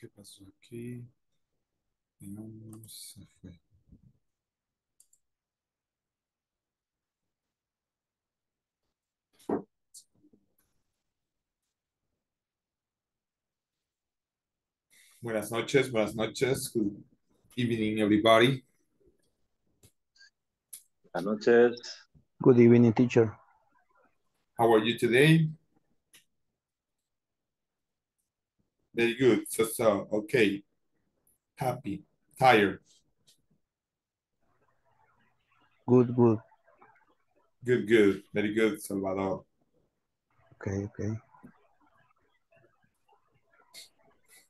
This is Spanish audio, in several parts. ¿Qué pasó aquí? No, se fue. Buenas noches, buenas noches. Good evening, everybody. Buenas noches. Good evening, teacher. How are you today? Very good. So, okay. Happy. Tired. Good, good. Good, good. Very good, Salvador. Okay, okay.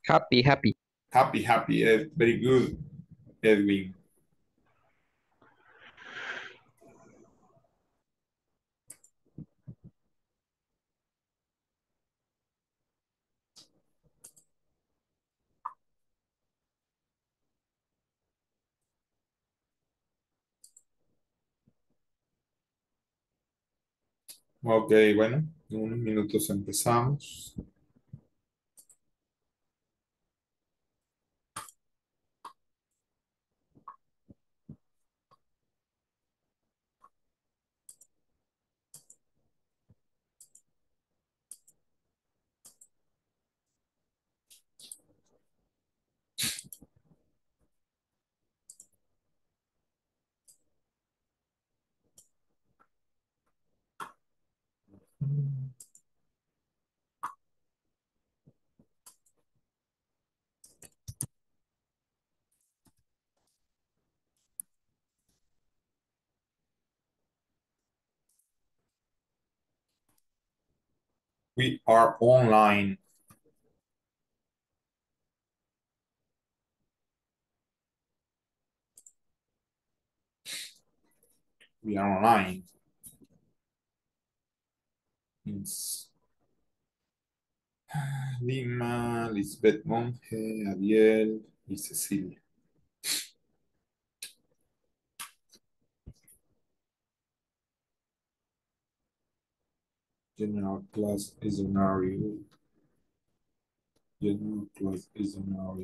Happy, happy. Happy, happy. Yes, very good, Edwin. Ok, bueno, en unos minutos empezamos. We are online. We are online. It's Lima, Lisbeth Monge, Adiel y Cecilia. General class is an area. Okay.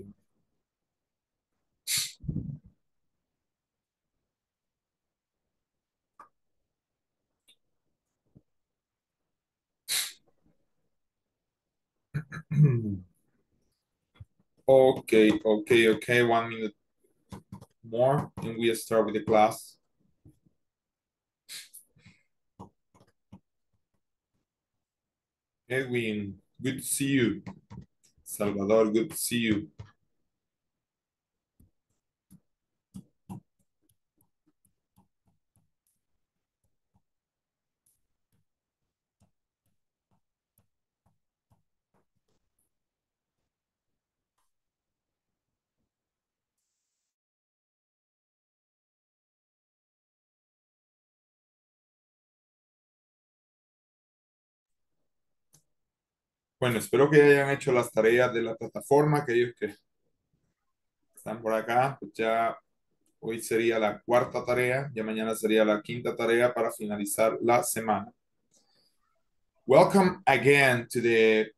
1 minute more and we start with the class. Edwin, good to see you. Salvador, good to see you. Bueno, espero que hayan hecho las tareas de la plataforma, aquellos que están por acá, pues ya hoy sería la cuarta tarea, ya mañana sería la quinta tarea para finalizar la semana. Welcome again to the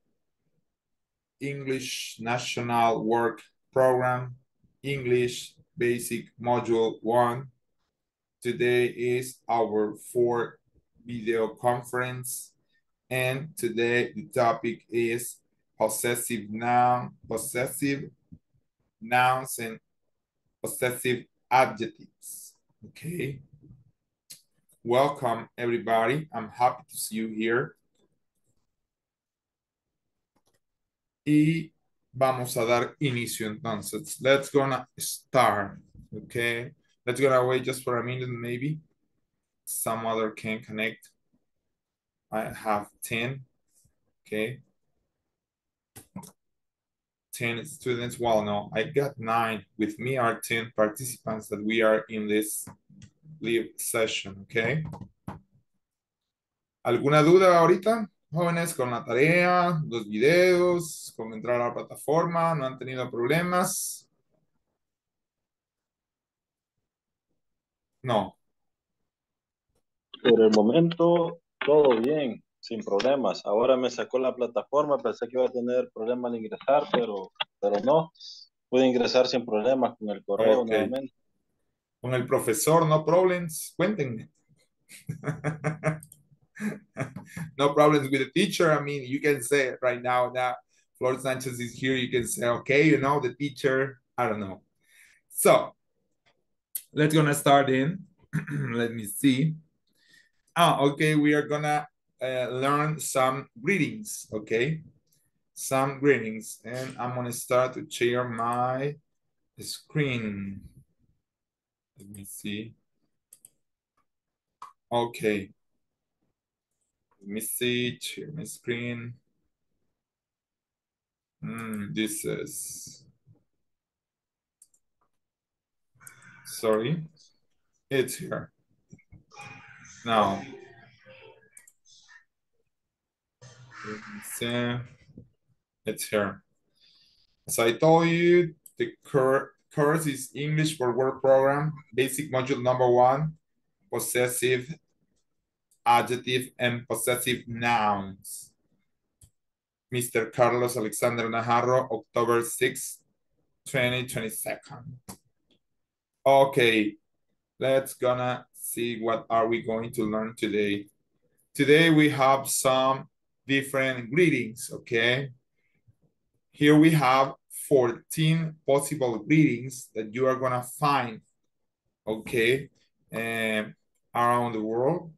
English National Work Program, English Basic Module 1. Today is our 4th video conference. And today the topic is possessive nouns and possessive adjectives. Okay. Welcome everybody. I'm happy to see you here. Y vamos a dar inicio entonces. Let's gonna start. Okay. Let's gonna wait just for a minute maybe. Some other can connect. I have 10, okay. 10 students, well, no, I got 9. With me are 10 participants that we are in this live session, okay. ¿Alguna duda ahorita, jóvenes, con la tarea, los videos, con entrar a la plataforma? ¿No han tenido problemas? No. Por el momento... Todo bien, sin problemas. Ahora me sacó la plataforma, pensé que iba a tener problemas al ingresar, pero pero no, puede ingresar sin problemas con el correo nuevamente. Con el profesor, no problems, cuéntenme. No problems with the teacher. I mean, you can say right now that Flor Sanchez is here. You can say, okay, you know, the teacher, I don't know. So let's gonna start in. Let me see. Okay, we are gonna learn some greetings, okay? Some greetings, and I'm gonna start to share my screen. Let me see. Okay. Let me see, share my screen. This is, sorry, it's here. Now, it's here. As I told you, the course is English for Word Program, basic module number 1, possessive adjective and possessive nouns. Mr. Carlos Alexander Najarro, October 6, 2022. Okay, let's gonna see what are we going to learn today. Today we have some different greetings, okay? Here we have 14 possible greetings that you are gonna find, okay, around the world.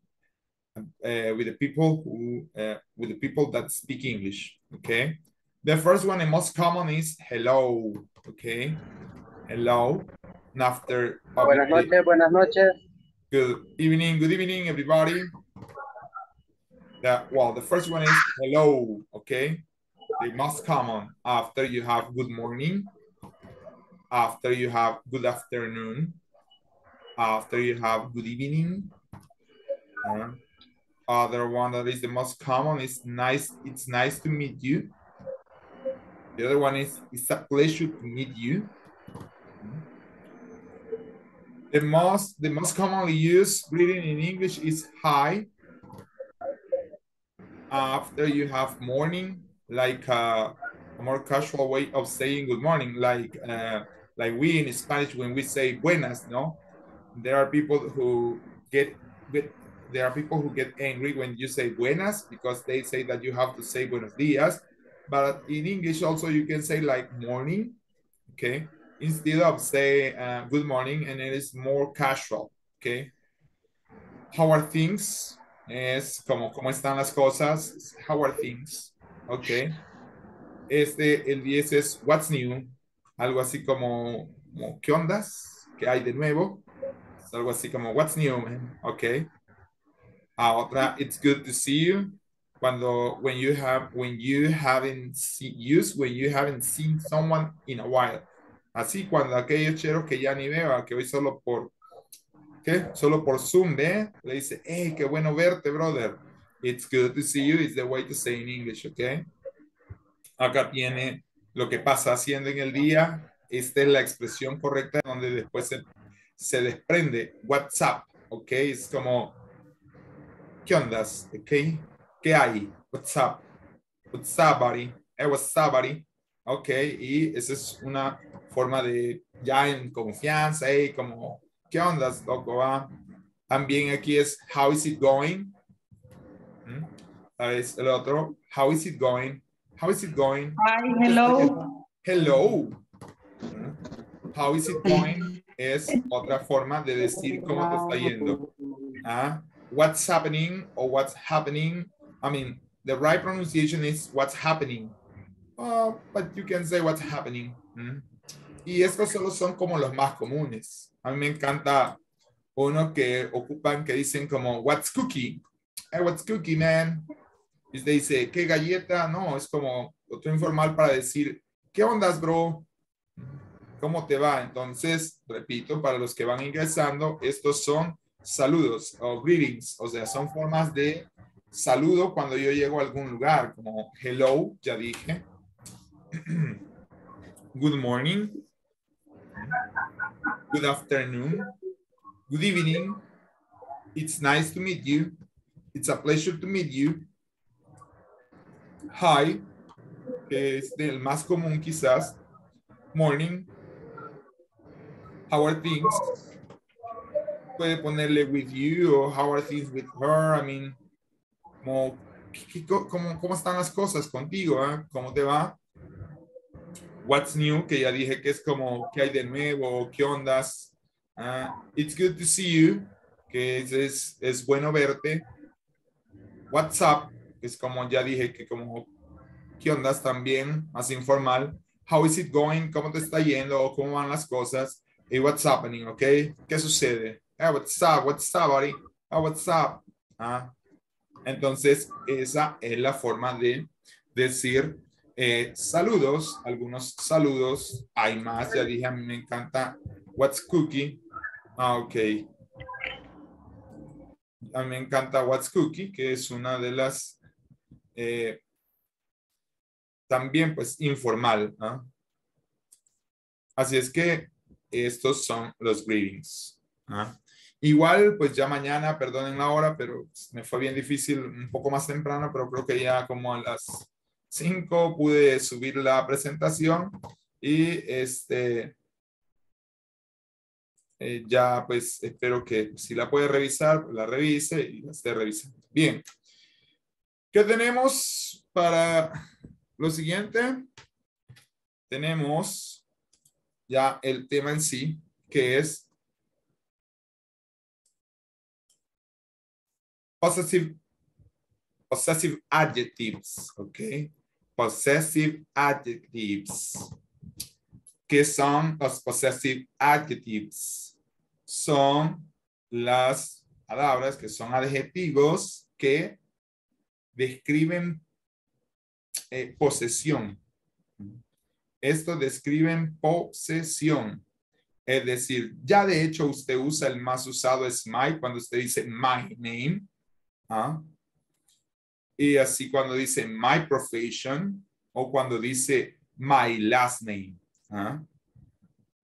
With the people who, that speak English, okay? The first one, the most common is hello, okay? Hello, and after... buenas noches. Good evening, everybody. The first one is hello, okay? The most common. After you have good morning, after you have good afternoon, after you have good evening, other one that is the most common is nice. It's nice to meet you. The other one is it's a pleasure to meet you. The most commonly used greeting in English is hi. After you have morning, like a more casual way of saying good morning, like we in Spanish when we say buenas, no? There are people who get angry when you say buenas because they say that you have to say buenos dias. But in English also you can say like morning, okay? Instead of say good morning, and it is more casual, okay? How are things? Es como, ¿cómo están las cosas? How are things? Okay. El 10 es what's new? Algo así como ¿qué ondas? ¿Qué hay de nuevo? Es algo así como what's new, man? Okay. Otra, it's good to see you. When you haven't seen someone in a while. Así cuando aquellos cheros que ya ni veo, que hoy solo por Zoom, ¿eh? Le dice, hey, qué bueno verte, brother. It's good to see you. It's the way to say in English, okay? Acá tiene lo que pasa haciendo en el día. Esta es la expresión correcta donde después se desprende WhatsApp, okay? Es como ¿qué ondas? Okay. ¿Qué hay? What's up? What's up, buddy? Hey, what's up, buddy? Ok, y esa es una forma de ya en confianza, hey, como ¿qué ondas, loco? Ah? También aquí es how is it going? Es el otro. How is it going? How is it going? Hi, hello. Hello. How is it going? Es otra forma de decir cómo te está yendo. ¿Ah? What's happening or what's happening. I mean, the right pronunciation is what's happening. But you can say what's happening. Y estos solo son como los más comunes. A mí me encanta uno que ocupan, que dicen como what's cookie. Hey, what's cookie, man? Y usted dice, ¿qué galleta? No, es como otro informal para decir, ¿qué ondas, bro? ¿Cómo te va? Entonces, repito, para los que van ingresando, estos son saludos o greetings, o sea, son formas de saludo cuando yo llego a algún lugar, como hello, ya dije, good morning, good afternoon, good evening, it's nice to meet you, it's a pleasure to meet you, hi, que es el más común quizás, morning, how are things? Puede ponerle with you o how are things with her. I mean, como, ¿cómo están las cosas contigo? ¿Eh? ¿Cómo te va? What's new, que ya dije que es como, ¿qué hay de nuevo? ¿Qué ondas? It's good to see you, que es bueno verte. What's up, que es como, ya dije que como, ¿qué ondas? También, más informal. How is it going? ¿Cómo te está yendo? ¿O cómo van las cosas? Hey, what's happening, ok? ¿Qué sucede? Hey, what's up, buddy? Oh, what's up? Entonces, esa es la forma de decir saludos, algunos saludos. Hay más, ya dije, a mí me encanta. What's cookie? Ah, ok. A mí me encanta What's cookie, que es una de las también, pues, informal, ¿no? Así es que estos son los greetings, ¿no? Igual, pues ya mañana, perdonen la hora, pero me fue bien difícil, un poco más temprano, pero creo que ya como a las 5 pude subir la presentación y ya, pues, espero que si la puede revisar, pues la revise y la esté revisando. Bien. ¿Qué tenemos para lo siguiente? Tenemos ya el tema en sí, que es possessive adjectives, ¿ok? Possessive adjectives. ¿Qué son los possessive adjectives? Son las palabras que son adjetivos que describen posesión. Esto describen posesión. Es decir, ya de hecho usted usa el más usado es my, cuando usted dice my name. ¿Ah? Y así cuando dice my profession o cuando dice my last name. ¿Ah?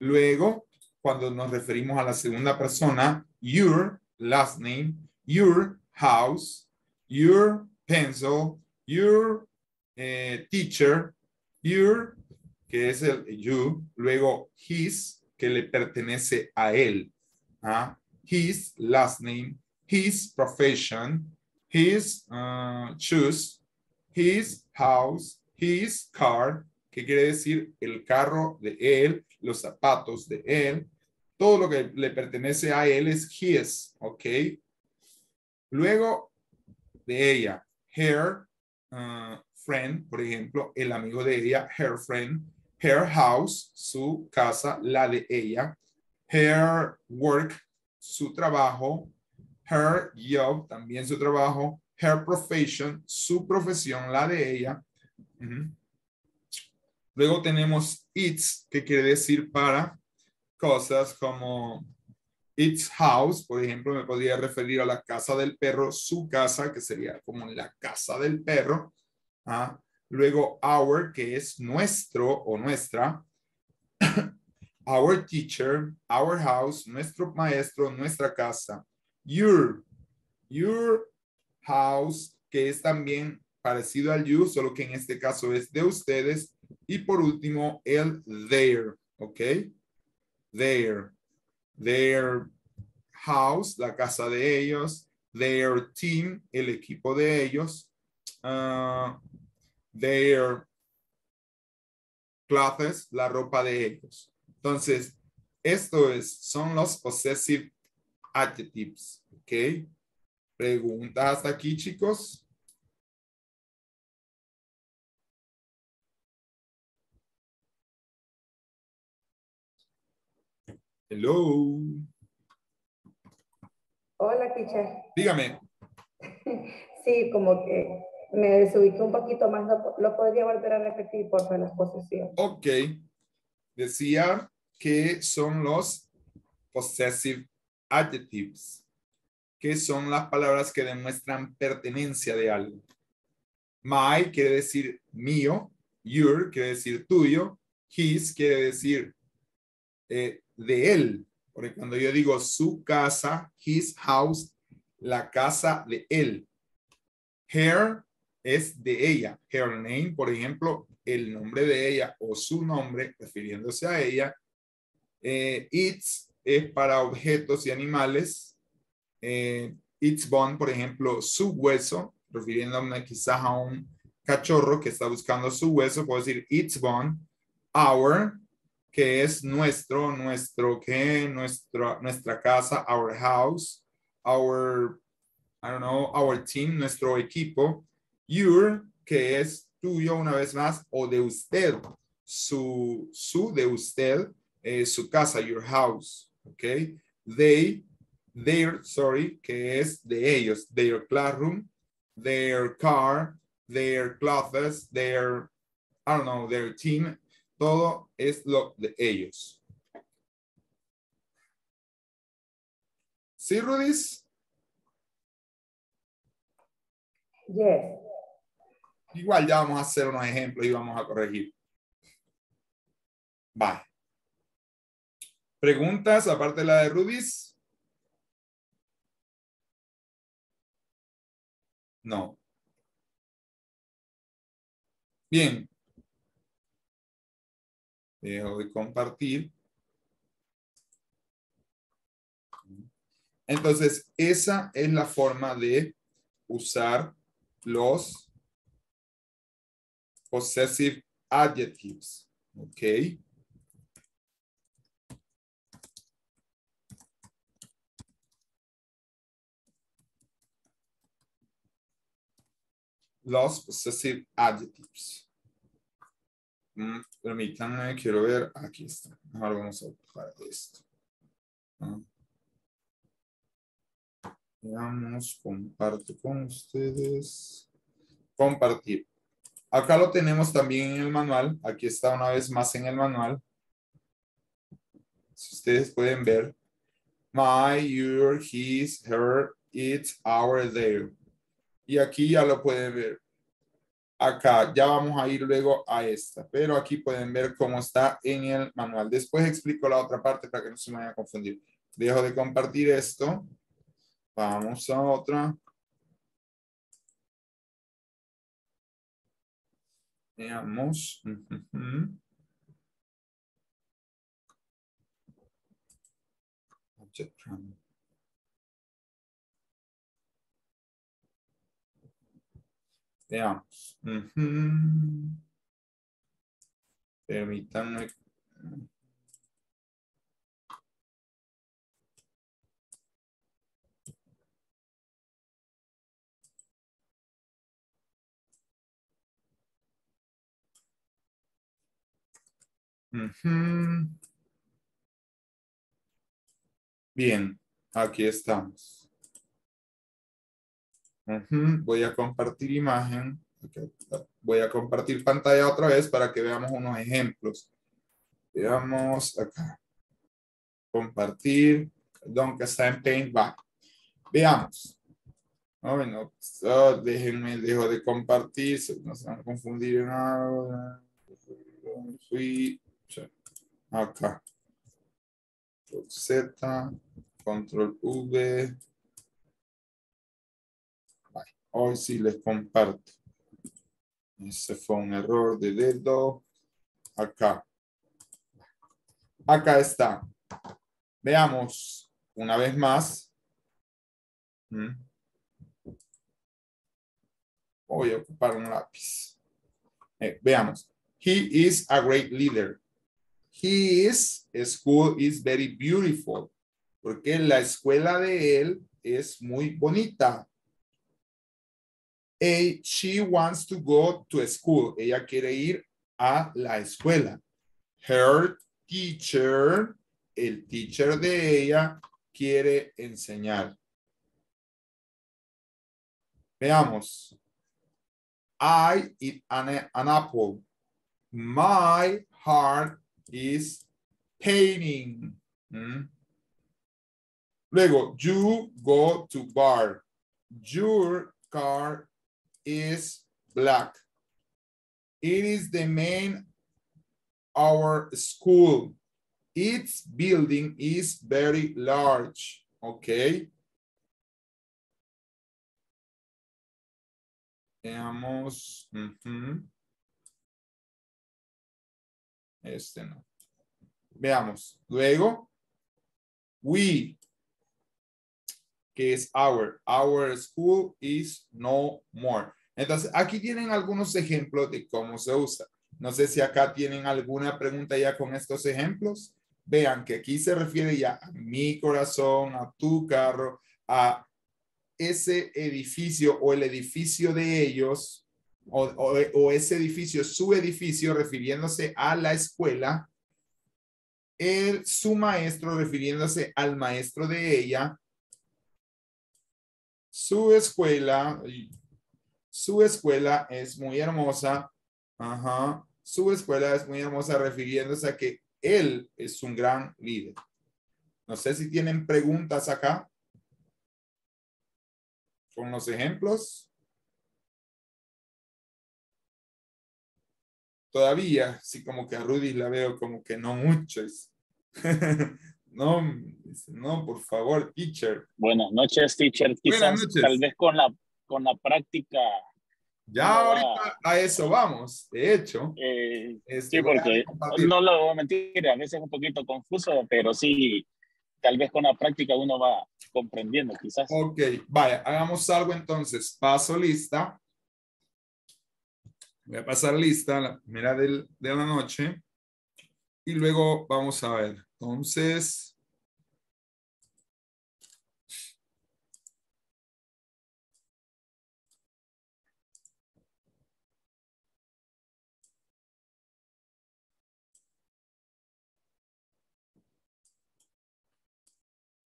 Luego, cuando nos referimos a la segunda persona, your last name, your house, your pencil, your teacher, your, que es el you, luego his, que le pertenece a él. ¿Ah? His last name, his profession, his shoes, his house, his car, que quiere decir el carro de él, los zapatos de él, todo lo que le pertenece a él es his, ¿ok? Luego de ella, her friend, por ejemplo, el amigo de ella, her friend, her house, su casa, la de ella, her work, su trabajo, her job, también su trabajo, her profession, su profesión, la de ella. Luego tenemos its, que quiere decir para cosas como its house, por ejemplo, me podría referir a la casa del perro, su casa, que sería como la casa del perro. ¿Ah? Luego our, que es nuestro o nuestra, our teacher, our house, nuestro maestro, nuestra casa, your house, que es también parecido al you, solo que en este caso es de ustedes, y por último el their, ¿ok? Their house, la casa de ellos, their team, el equipo de ellos, their clothes, la ropa de ellos. Entonces, esto son los possessive adjectives, ¿ok? ¿Preguntas hasta aquí, chicos? Hello. Hola, teacher. Dígame. Sí, como que me desubiqué un poquito más, lo podría volver a repetir por las posesiones. Ok, decía que son los possessive adjectives, que son las palabras que demuestran pertenencia de algo. My quiere decir mío, your quiere decir tuyo, his quiere decir de él, porque cuando yo digo su casa, his house, la casa de él. Her, es de ella. Her name, por ejemplo, el nombre de ella o su nombre, refiriéndose a ella. Its es para objetos y animales. Its bone, por ejemplo, su hueso, refiriéndome quizás a un cachorro que está buscando su hueso, puedo decir its bone. Our, que es nuestro, nuestra casa, our house, our, I don't know, our team, nuestro equipo. Your, que es tuyo una vez más, o de usted, su de usted, su casa, your house, ok. Their, sorry, que es de ellos, their classroom, their car, their clothes, their, I don't know, their team, todo es lo de ellos. ¿Sí, Rudis? Yes. Igual ya vamos a hacer unos ejemplos y vamos a corregir. Vale. ¿Preguntas aparte de la de Rudis? No. Bien. Dejo de compartir. Entonces, esa es la forma de usar los possessive adjectives. Ok. Los possessive adjectives. Permítanme, quiero ver, aquí está. Ahora vamos a buscar esto. Veamos, comparto con ustedes. Compartir. Acá lo tenemos también en el manual. Aquí está una vez más en el manual. Si ustedes pueden ver. My, your, his, her, it's, our, their. Y aquí ya lo pueden ver. Acá ya vamos a ir luego a esta, pero aquí pueden ver cómo está en el manual. Después explico la otra parte para que no se me vayan a confundir. Dejo de compartir esto. Vamos a otra. Veamos. Veamos. Permítanme. Bien, aquí estamos. Voy a compartir imagen. Okay. Voy a compartir pantalla otra vez para que veamos unos ejemplos. Veamos acá. Compartir. Perdón, que está en Paint Back. Veamos. Oh, bueno, déjenme, dejo de compartir. No se van a confundir en algo. Acá. Control Z. Control V. Hoy sí les comparto. Ese fue un error de dedo. Acá. Acá está. Veamos una vez más. Voy a ocupar un lápiz. Veamos. He is a great leader. His school is very beautiful. Porque la escuela de él es muy bonita. She wants to go to school. Ella quiere ir a la escuela. Her teacher, el teacher de ella, quiere enseñar. Veamos. I eat an apple. My heart is painting. Luego, you go to bar. Your car is black. It is the main our school. Its building is very large. Okay. Veamos. Este no. Veamos. Luego, we, que es our. Our school is no more. Entonces, aquí tienen algunos ejemplos de cómo se usa. No sé si acá tienen alguna pregunta ya con estos ejemplos. Vean que aquí se refiere ya a mi corazón, a tu carro, a ese edificio o el edificio de ellos, o ese edificio, su edificio, refiriéndose a la escuela, su maestro, refiriéndose al maestro de ella, su escuela es muy hermosa, su escuela es muy hermosa, refiriéndose a que él es un gran líder. No sé si tienen preguntas acá con los ejemplos. Todavía, sí, como que a Rudy la veo como que no muchos. No, no, por favor, teacher. Buenas noches, teacher. Quizás, noches. Tal vez con la práctica. Ya ahorita a eso vamos, de hecho. Sí, porque no lo voy a mentir, a veces es un poquito confuso, pero sí, tal vez con la práctica uno va comprendiendo quizás. Ok, vaya, hagamos algo entonces. Paso lista. Voy a pasar lista, la primera de la noche. Y luego vamos a ver. Entonces...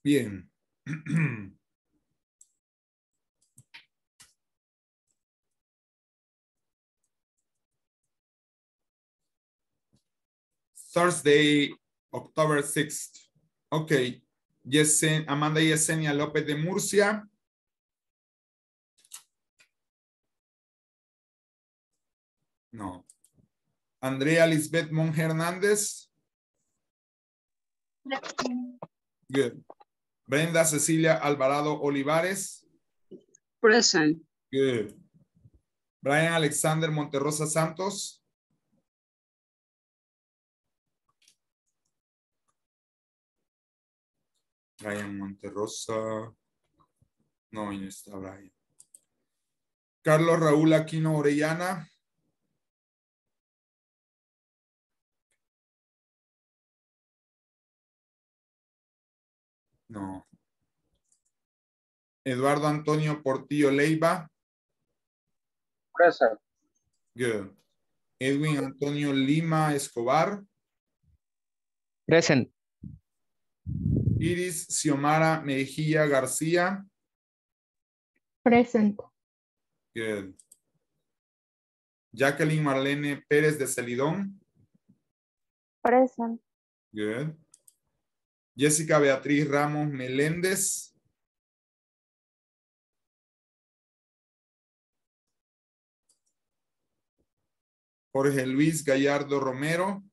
Bien. Thursday, October 6th. Ok. Amanda Yesenia López de Murcia. No. Andrea Lisbeth Monge Hernández. Good. Brenda Cecilia Alvarado Olivares. Present. Good. Brian Alexander Monterrosa Santos. Brian Monterrosa. No, ahí no está Brian. Carlos Raúl Aquino Orellana. No. Eduardo Antonio Portillo Leiva. Present. Good. Edwin Antonio Lima Escobar. Present. Iris Xiomara Mejía García. Present. Good. Jacqueline Marlene Pérez de Celidón. Present. Good. Jessica Beatriz Ramos Meléndez. Jorge Luis Gallardo Romero.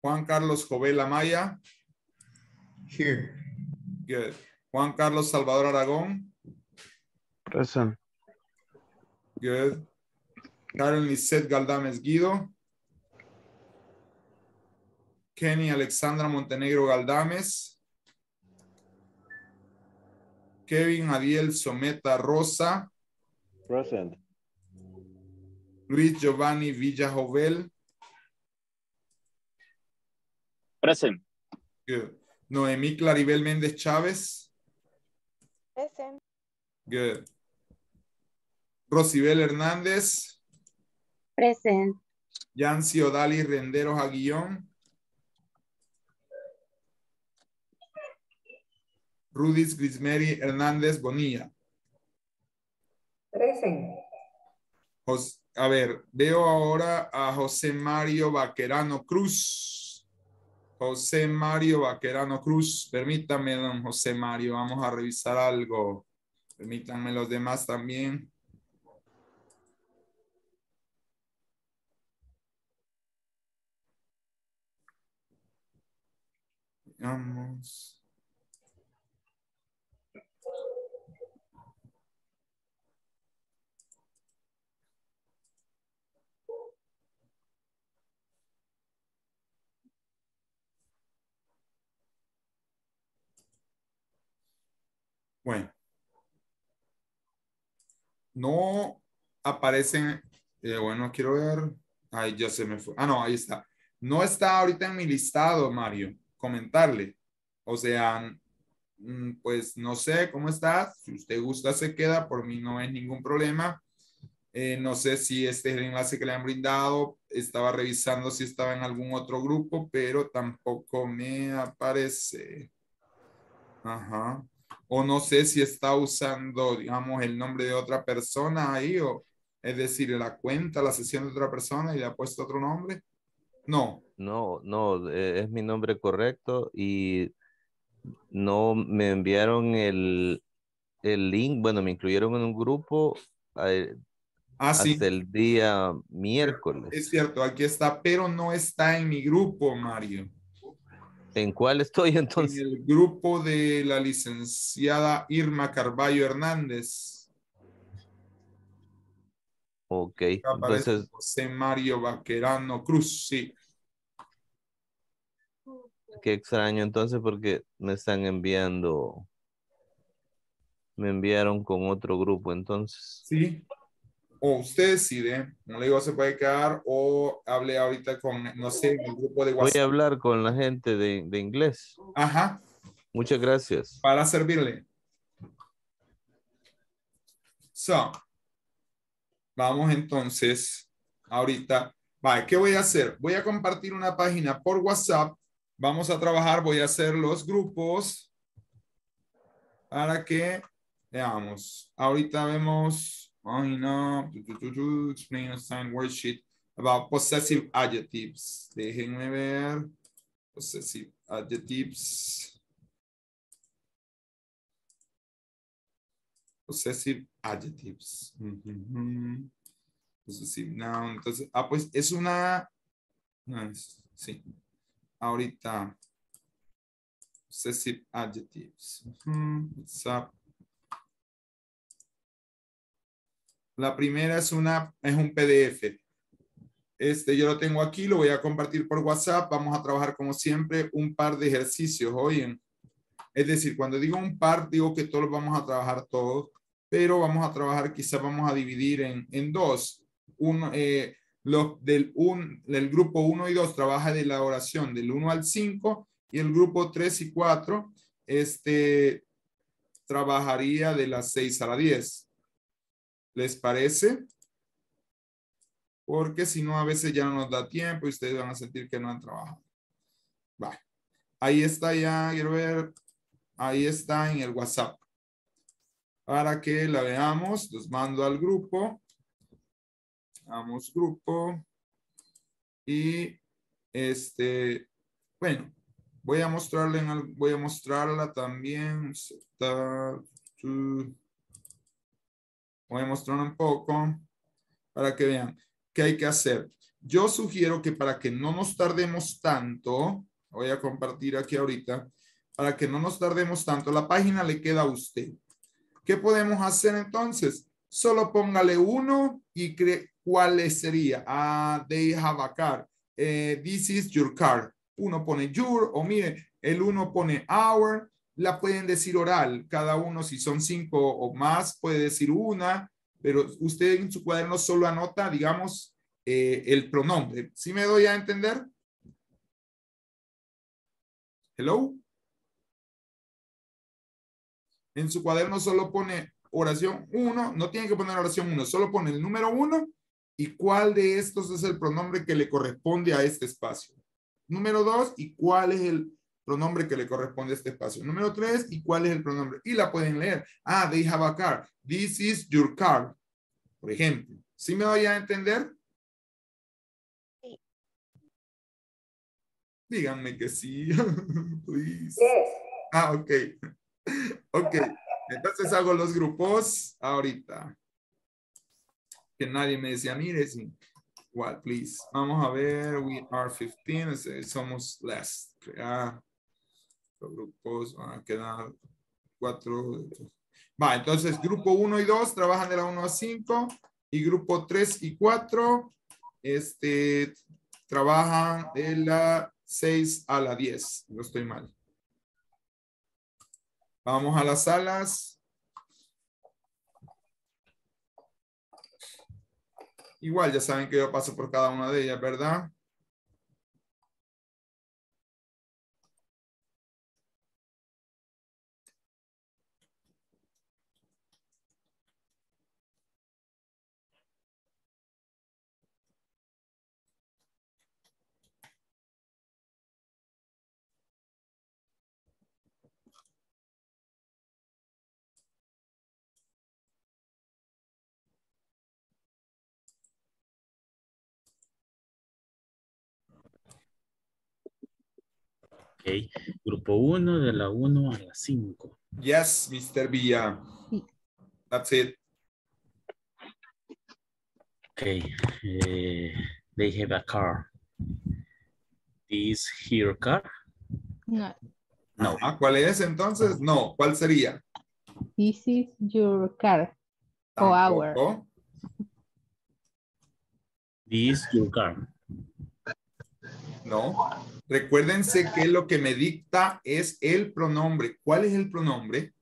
Juan Carlos Jovel Amaya. Here. Good. Juan Carlos Salvador Aragón. Present. Good. Karen Lisette Galdames Guido. Kenny Alexandra Montenegro Galdames. Kevin Adiel Someta Rosa. Present. Luis Giovanni Villajovel. Present. Good. Noemí Claribel Méndez Chávez. Present. Good. Rosibel Hernández. Present. Yancy Odali Renderos Aguillón. Rudis Grismeri Hernández Bonilla. Present. A ver, veo ahora a José Mario Vaquerano Cruz. José Mario Vaquerano Cruz. Permítame, don José Mario, vamos a revisar algo. Permítanme los demás también. Veamos. Bueno. No aparecen, bueno, quiero ver. Ay, ya se me fue. Ah, no, ahí está. No está ahorita en mi listado, Mario, comentarle. O sea, pues no sé cómo está. Si usted gusta, se queda. Por mí no es ningún problema. No sé si este es el enlace que le han brindado. Estaba revisando si estaba en algún otro grupo, pero tampoco me aparece. Ajá. O no sé si está usando, digamos, el nombre de otra persona ahí, o es decir, la cuenta, la sesión de otra persona y le ha puesto otro nombre. No. No, no, es mi nombre correcto y no me enviaron el link. Bueno, me incluyeron en un grupo hasta sí, el día miércoles. Es cierto, aquí está, pero no está en mi grupo, Mario. ¿En cuál estoy entonces? En el grupo de la licenciada Irma Carballo Hernández. Ok. Acá entonces José Mario Vaquerano Cruz, sí. Qué extraño entonces, porque me están enviando, me enviaron con otro grupo entonces. Sí. O usted decide, como le digo, se puede quedar o hable ahorita con, no sé, el grupo de WhatsApp. Voy a hablar con la gente de inglés. Ajá. Muchas gracias. Para servirle. So, vamos entonces, ahorita, vale, ¿qué voy a hacer? Voy a compartir una página por WhatsApp. Vamos a trabajar, voy a hacer los grupos para que, veamos, ahorita vemos. I know, explain a sign worksheet about possessive adjectives. Déjenme ver. Possessive adjectives. Possessive adjectives. Possessive noun. Entonces, pues es una. No, sí. Ahorita. Possessive adjectives. WhatsApp. La primera es un PDF. Yo lo tengo aquí, lo voy a compartir por WhatsApp. Vamos a trabajar como siempre un par de ejercicios, oigan. Es decir, cuando digo un par, digo que todos vamos a trabajar todos, pero vamos a trabajar, quizás vamos a dividir en dos. Uno, el grupo 1 y 2 trabaja de la oración del 1 al 5 y el grupo 3 y 4 trabajaría de las 6 a la 10. ¿Les parece? Porque si no, a veces ya no nos da tiempo y ustedes van a sentir que no han trabajado. Vale. Ahí está ya, quiero ver. Ahí está en el WhatsApp. Para que la veamos, los mando al grupo. Vamos, grupo. Y bueno, voy a mostrarle, voy a mostrarla también. Voy a mostrar un poco para que vean qué hay que hacer. Yo sugiero que para que no nos tardemos tanto, voy a compartir aquí ahorita, para que no nos tardemos tanto, la página le queda a usted. ¿Qué podemos hacer entonces? Solo póngale uno y ¿cuál sería? They have a car. This is your car. Uno pone your, o mire, el uno pone our. La pueden decir oral, cada uno si son 5 o más puede decir una, pero usted en su cuaderno solo anota, digamos, el pronombre. ¿Sí me doy a entender? Hello. En su cuaderno solo pone oración 1, no tiene que poner oración 1, solo pone el número 1 y cuál de estos es el pronombre que le corresponde a este espacio. Número 2 y cuál es el pronombre que le corresponde a este espacio. Número 3, ¿y cuál es el pronombre? Y la pueden leer. They have a car. This is your car. Por ejemplo. ¿Sí me voy a entender? Sí. Díganme que sí. Please. Sí. Ok. Ok. Entonces hago los grupos ahorita. Que nadie me decía, mire, sí. What, please. Vamos a ver. We are 15. Somos less. grupos quedan 4. Va, entonces grupo 1 y 2 trabajan de la 1 a 5 y grupo 3 y 4 trabajan de la 6 a la 10. No estoy mal. Vamos a las salas. Igual ya saben que yo paso por cada una de ellas, ¿verdad? Okay. Grupo 1 de la 1 a la 5. Yes, Mr. Villa. That's it. Okay. They have a car. Is here car? No. No. Ah, ¿cuál es entonces? No. ¿Cuál sería? This is your car. Or our. This is your car. No. Recuérdense que lo que me dicta es el pronombre. ¿Cuál es el pronombre?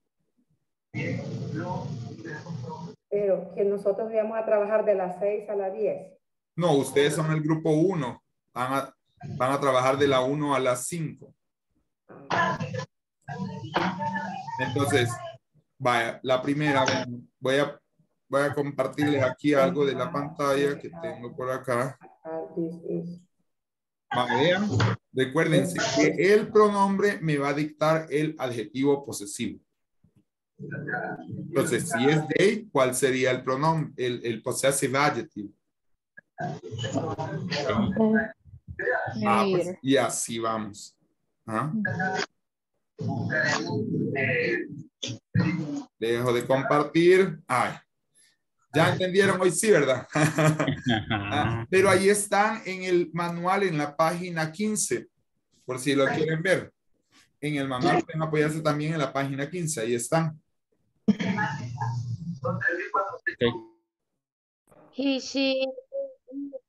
Pero que nosotros íbamos a trabajar de las 6 a las 10. No, ustedes son el grupo 1. Van a trabajar de la 1 a las 5. Entonces, vaya, la primera. Voy a compartirles aquí algo de la pantalla que tengo por acá. Vean, recuérdense que el pronombre me va a dictar el adjetivo posesivo. Entonces, si es they, ¿cuál sería el pronombre? El possessive adjective. Pues, y así vamos. ¿Ah? Dejo de compartir. Ay. Ya entendieron hoy sí, ¿verdad? Pero ahí están en el manual, en la página 15, por si lo quieren ver. En el manual pueden apoyarse también en la página 15, ahí están. Okay.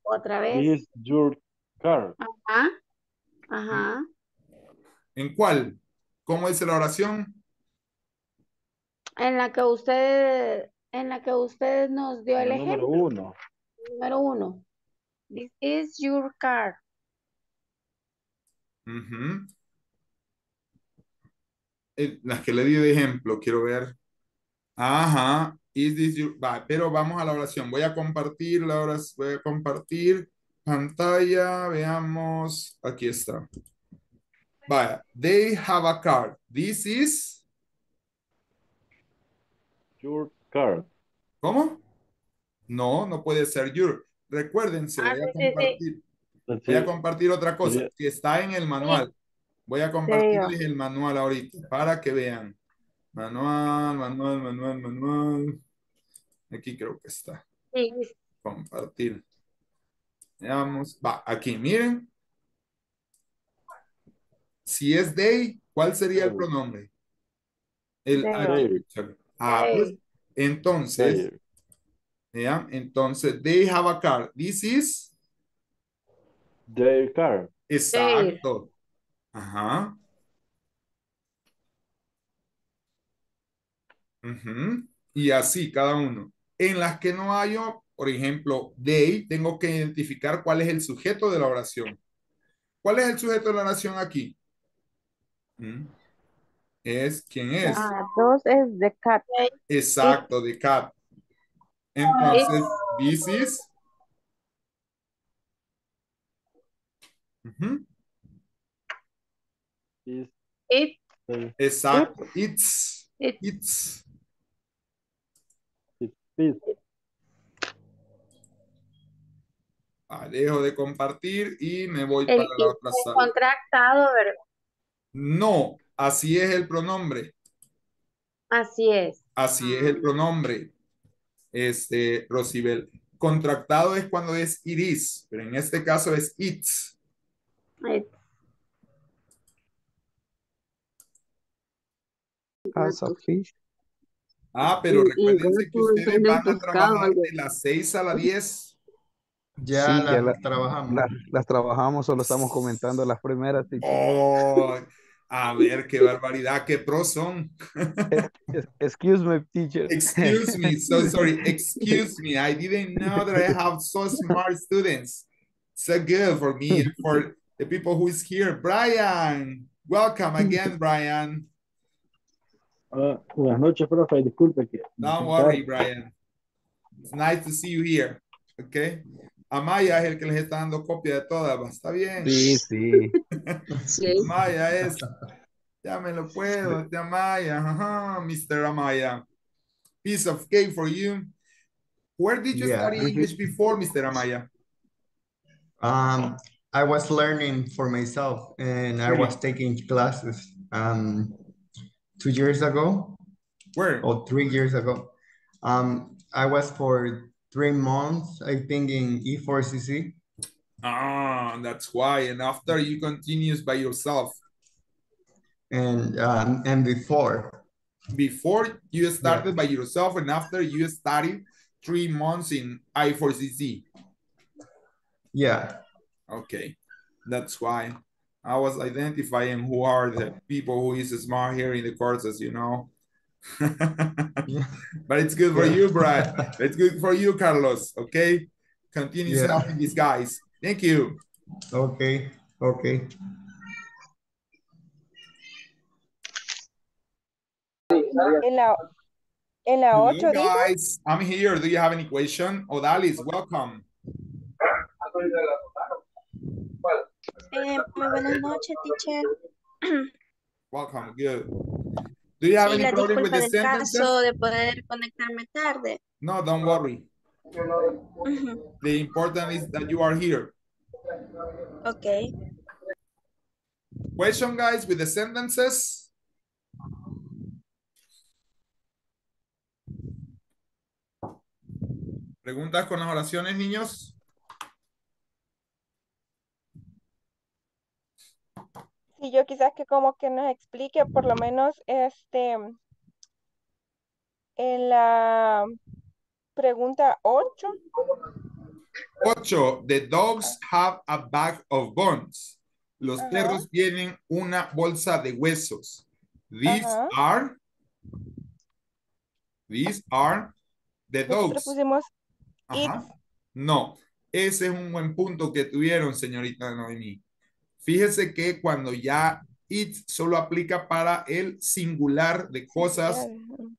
Otra vez. Is your car. Ajá. Ajá. ¿En cuál? ¿Cómo dice la oración? En la que usted nos dio el ejemplo. Número uno. This is your car. Uh-huh. Las que le di de ejemplo, quiero ver. Ajá. Is this your... Va, pero vamos a la oración. Voy a compartir pantalla. Veamos. Aquí está. Vaya. They have a car. This is... your car. ¿Cómo? No, no puede ser your. Recuérdense, voy a compartir otra cosa que está en el manual. Voy a compartirles el manual ahorita para que vean. Manual. Aquí creo que está. Sí. Compartir. Veamos. Va, aquí, miren. Si es they, ¿cuál sería el pronombre? El adjetivo. Ah, pues, entonces, yeah, entonces, they have a car. This is their car. Exacto. Ajá. Uh-huh. Y así cada uno. En las que no hallo, por ejemplo, they, tengo que identificar cuál es el sujeto de la oración. ¿Cuál es el sujeto de la oración aquí? ¿Mm? Es quién es. Ah, dos es the cat. Exacto, the cat. Entonces, this is. Uh-huh. It. Exacto. It's. Ah, dejo de compartir y me voy para la otra sala. Contractado, ¿verdad? No. Así es el pronombre. Así es. Así es el pronombre. Rosibel. Contractado es cuando es it is, pero en este caso es it's. As a fish. Ah, pero recuerden que ustedes van a trabajar de las 6 a las 10. Ya, sí, las trabajamos. Las trabajamos, solo estamos comentando las primeras. Oh, a ver, qué barbaridad, qué pros son. Excuse me, teacher. Excuse me, so sorry. Excuse me, I didn't know that I have so smart students. So good for me and for the people who is here. Brian, welcome again, Brian. Buenas noches, profe. Disculpe que... Don't worry, Brian. It's nice to see you here. Okay. Amaya es el que les está dando copia de todas. ¿Está bien? Sí, sí. Sí. Amaya es... Ya me lo puedo. Amaya. Ajá, Mr. Amaya. Piece of cake for you. Where did you study English before, Mr. Amaya? I was learning for myself and I was taking classes 2 years ago. Where? Or 3 years ago. I was for 3 months, I think, in E4CC. Ah, that's why. And after you continues by yourself. And before. Before you started by yourself and after you studied 3 months in I4CC. Yeah. Okay. That's why I was identifying who are the people who is smart here in the courses, you know. But it's good for you, Brad. It's good for you, Carlos. Okay. Continue helping these guys. Thank you. Okay. Okay. Hello, guys. I'm here. Do you have any question? Odalis, welcome. Muy buenas noches, teacher. Welcome, good. Do you have any problem with the sentences? De poder conectarme tarde. No, don't worry. The important is that you are here. Okay. Question, guys, with the sentences. Preguntas con las oraciones, niños. Y yo quizás que como que nos explique por lo menos en la pregunta 8. 8. The dogs have a bag of bones. Los perros tienen una bolsa de huesos. These are. These are the dogs. Pusimos no, ese es un buen punto que tuvieron, señorita Noemí. Fíjese que cuando ya it solo aplica para el singular de cosas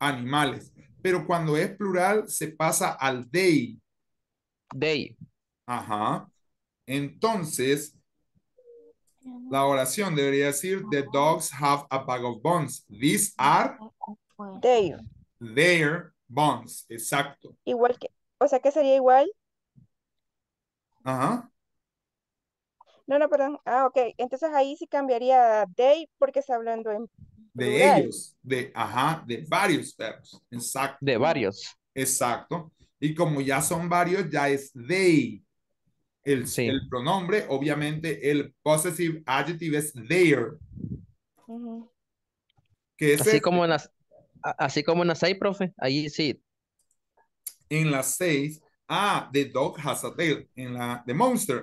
animales. Pero cuando es plural se pasa al they. They. Ajá. Entonces, la oración debería decir the dogs have a bag of bones. These are their bones. Exacto. Igual que, o sea que sería igual. Ajá. No, no, perdón. Ah, ok. Entonces ahí sí cambiaría they porque está hablando en plural. De ellos. De, ajá, de varios perros. Exacto. De varios. Exacto. Y como ya son varios, ya es they. El pronombre, obviamente, el possessive adjective es their. Que es así, como en las, así como en las 6, profe. Ahí sí. En las 6. Ah, the dog has a tail. En la, the monster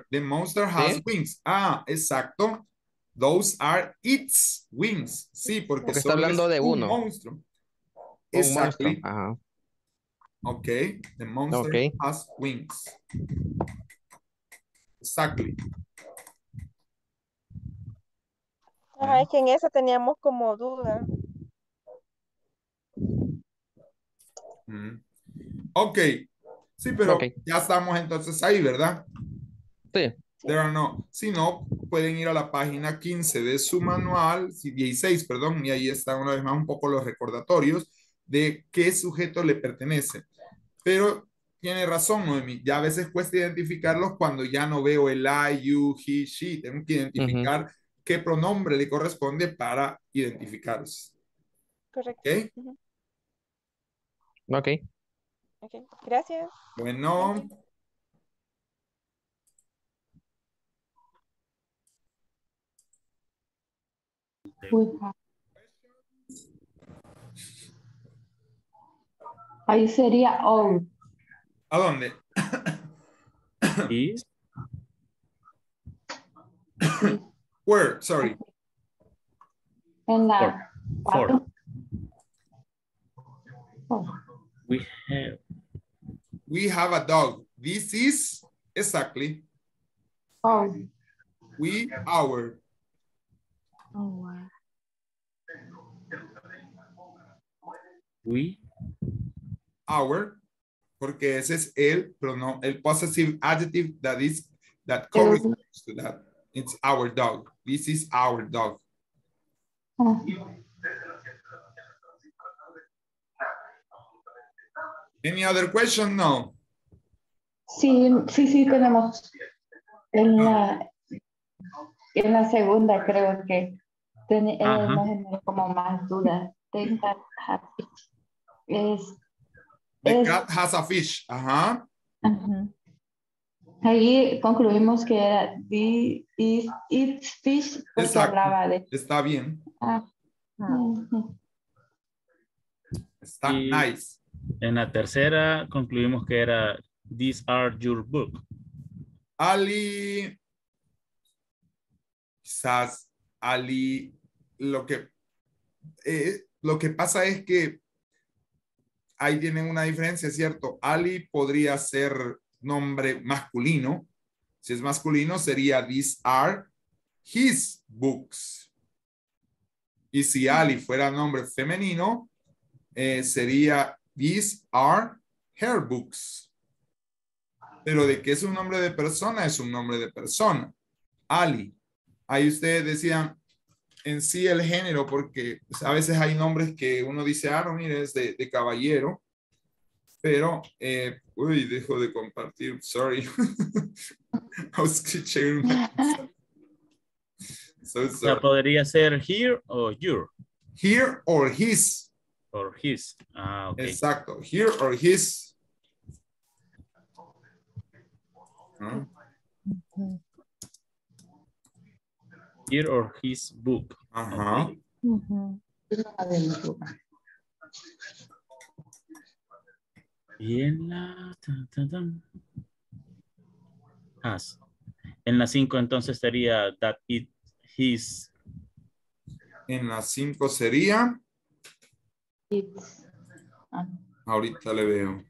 has wings. Ah, exacto. Those are its wings. Sí, porque está hablando de un monstruo. Exacto. Ajá. Ok, the monster has wings. Exactly. Ajá, es que en eso teníamos como duda. Ok. Sí, pero ya estamos entonces ahí, ¿verdad? Sí. Pero no, si no, pueden ir a la página 15 de su manual, 16, perdón, y ahí están una vez más un poco los recordatorios de qué sujeto le pertenece. Pero tiene razón, Noemi, ya a veces cuesta identificarlos cuando ya no veo el I, you, he, she. Tengo que identificar qué pronombre le corresponde para identificarlos. Correcto. ¿Ok? Ok. Okay, gracias. Bueno. Ahí sería all. ¿A dónde? Is. Where, sorry. En la four. We have a dog. This is exactly. Oh. Our. Oh, wow. Our, porque ese es el pronoun, el possessive adjective that is, that corresponds to that. It's our dog. This is our dog. Oh. Any other question? No. Sí, sí, sí, tenemos en la segunda creo que tenemos como más dudas. The cat has a fish. The cat has a fish. Ajá. Ahí concluimos que era it's fish porque exacto. Hablaba de... Está bien. Está y nice. En la tercera concluimos que era these are your books. Ali, quizás Ali, lo que pasa es que ahí tienen una diferencia, ¿cierto? Ali podría ser nombre masculino. Si es masculino sería these are his books. Y si Ali fuera nombre femenino, sería these are her books. Pero de que es un nombre de persona, es un nombre de persona. Ali. Ahí ustedes decían en sí el género, porque a veces hay nombres que uno dice, ah, no, mire, es de caballero. Pero, uy, dejo de compartir, sorry. I was sharing my answer. So sorry. O sea, podría ser here o your. Here or his. Or his. Ah, okay. Exacto. Here or his. ¿No? Here or his book. Ajá. Okay. Y en la... Has. En la 5 entonces sería that it his. En la 5 sería... It's... Ahorita le veo.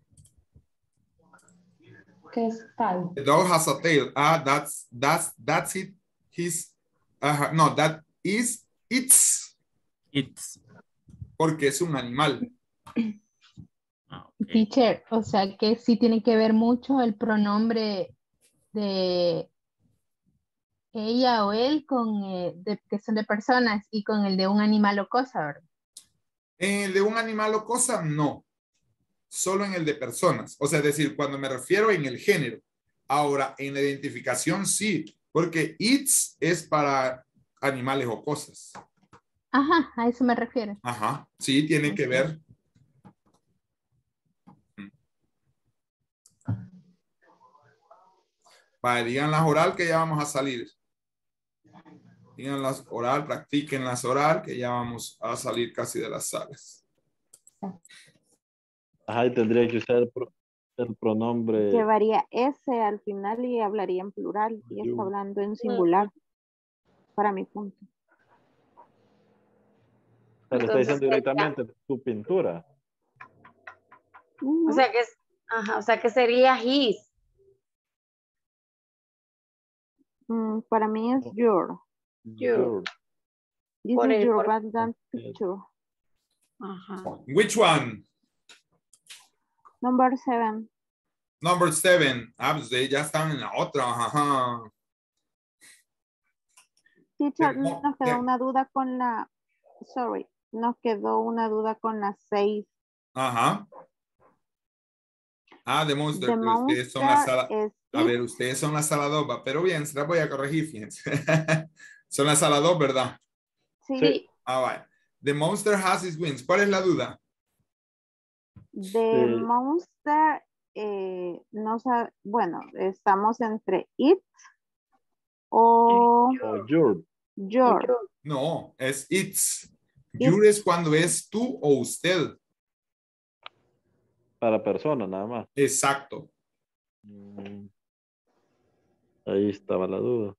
¿Qué es tal? The dog has a tail. Ah, that's it. His... no, that is its. It's. Porque es un animal. Teacher, o sea que sí tiene que ver mucho el pronombre de ella o él con que son de personas y con el de un animal o cosa, ¿verdad? En el de un animal o cosa, no. Solo en el de personas. O sea, es decir, cuando me refiero en el género. Ahora, en la identificación, sí. Porque it's es para animales o cosas. Ajá, a eso me refiero. Ajá, sí, tiene que ver. Vale, digan las oral que ya vamos a salir. Digan las oral, practiquen las oral que ya vamos a salir casi de las salas. Ajá, y tendría que usar el pronombre. Llevaría S al final y hablaría en plural y está hablando en singular. Para mi punto. Pero está diciendo directamente tu pintura. O sea que es, ajá, o sea que sería his. Para mí es your. Your. This is your background picture. Uh-huh. Which one? Number 7. Number 7. Ah, pues ya están en la otra. Uh-huh. Teacher, nos quedó una duda con la... Sorry. Nos quedó una duda con la 6. Ajá. Uh-huh. Ah, the monster. Ustedes son la sala... A ver, ustedes son la sala 2, pero bien, se las voy a corregir, fíjense. Son la sala 2, ¿verdad? Sí. Ah, vale. The monster has his wings. ¿Cuál es la duda? The monster, no sabe, bueno, estamos entre it o... your. No, es it's. Your es cuando es tú o usted. para persona nada más. Exacto. Ahí estaba la duda.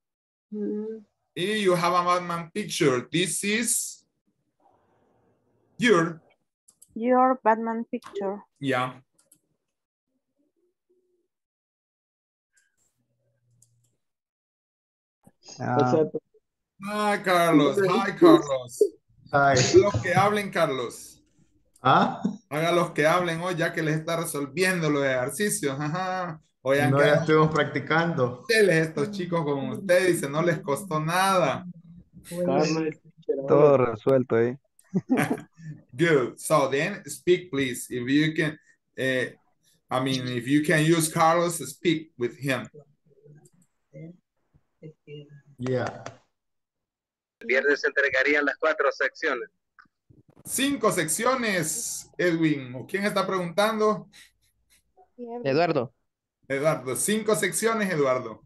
Y you have a Batman picture. This is your Batman picture. Yeah. What's up? Hi, Carlos. Hi, Carlos. Hi. Hagan los que hablen, Carlos. ¿Ah? Hagan los que hablen hoy, ya que les está resolviendo los ejercicios. Ajá. Hoy no, ya estuvimos practicando. Estos chicos como ustedes, dice, no les costó nada. Carlos, todo resuelto ahí. Good. So then, speak, please. If you can, I mean, if you can use Carlos, speak with him. Yeah. El viernes se entregarían las 4 secciones. 5 secciones, Edwin. ¿Quién está preguntando? Eduardo. Eduardo, 5 secciones, Eduardo.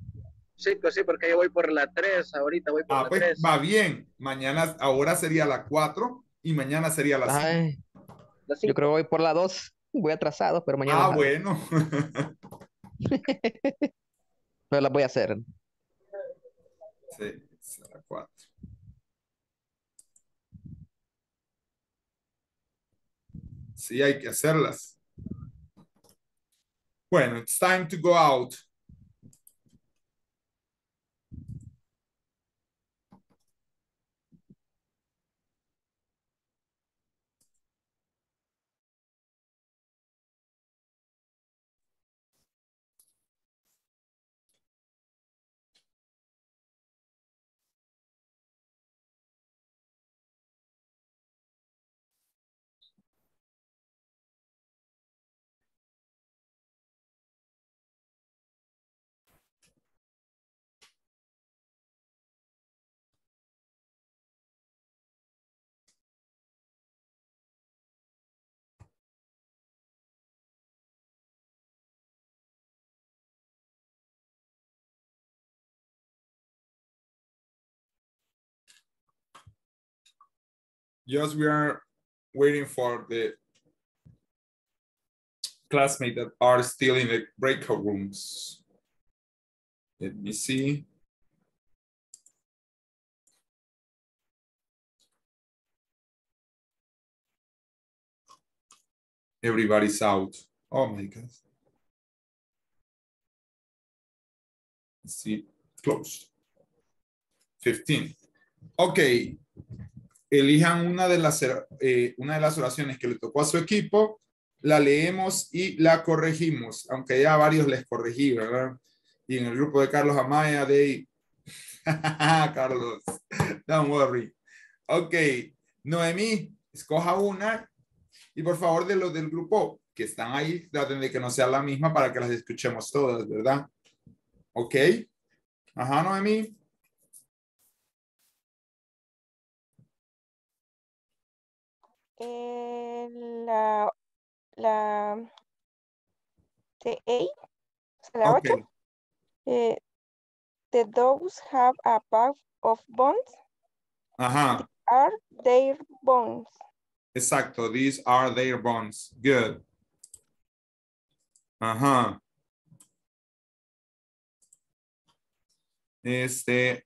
Sí, pues sí, porque yo voy por la 3, ahorita voy por la 3. Pues va bien. Mañana, ahora sería la 4 y mañana sería la 5. Yo creo que voy por la 2. Voy atrasado, pero mañana. Ah, bueno. Pero las voy a hacer. Sí, será 4. Sí, hay que hacerlas. Bueno, it's time to go out. Just we are waiting for the classmates that are still in the breakout rooms. Let me see. Everybody's out. Oh my God. Let's see, closed. 15. Okay. Elijan una de las oraciones que le tocó a su equipo, la leemos y la corregimos, aunque ya varios les corregí, ¿verdad? Y en el grupo de Carlos Amaya, de... Carlos, don't worry. Ok, Noemí, escoja una y por favor de los del grupo que están ahí, traten de que no sea la misma para que las escuchemos todas, ¿verdad? Ok, ajá, Noemí. La 8. The dogs have a bag of bones. Ajá. These are their bones. Exacto. These are their bones. Good. Ajá.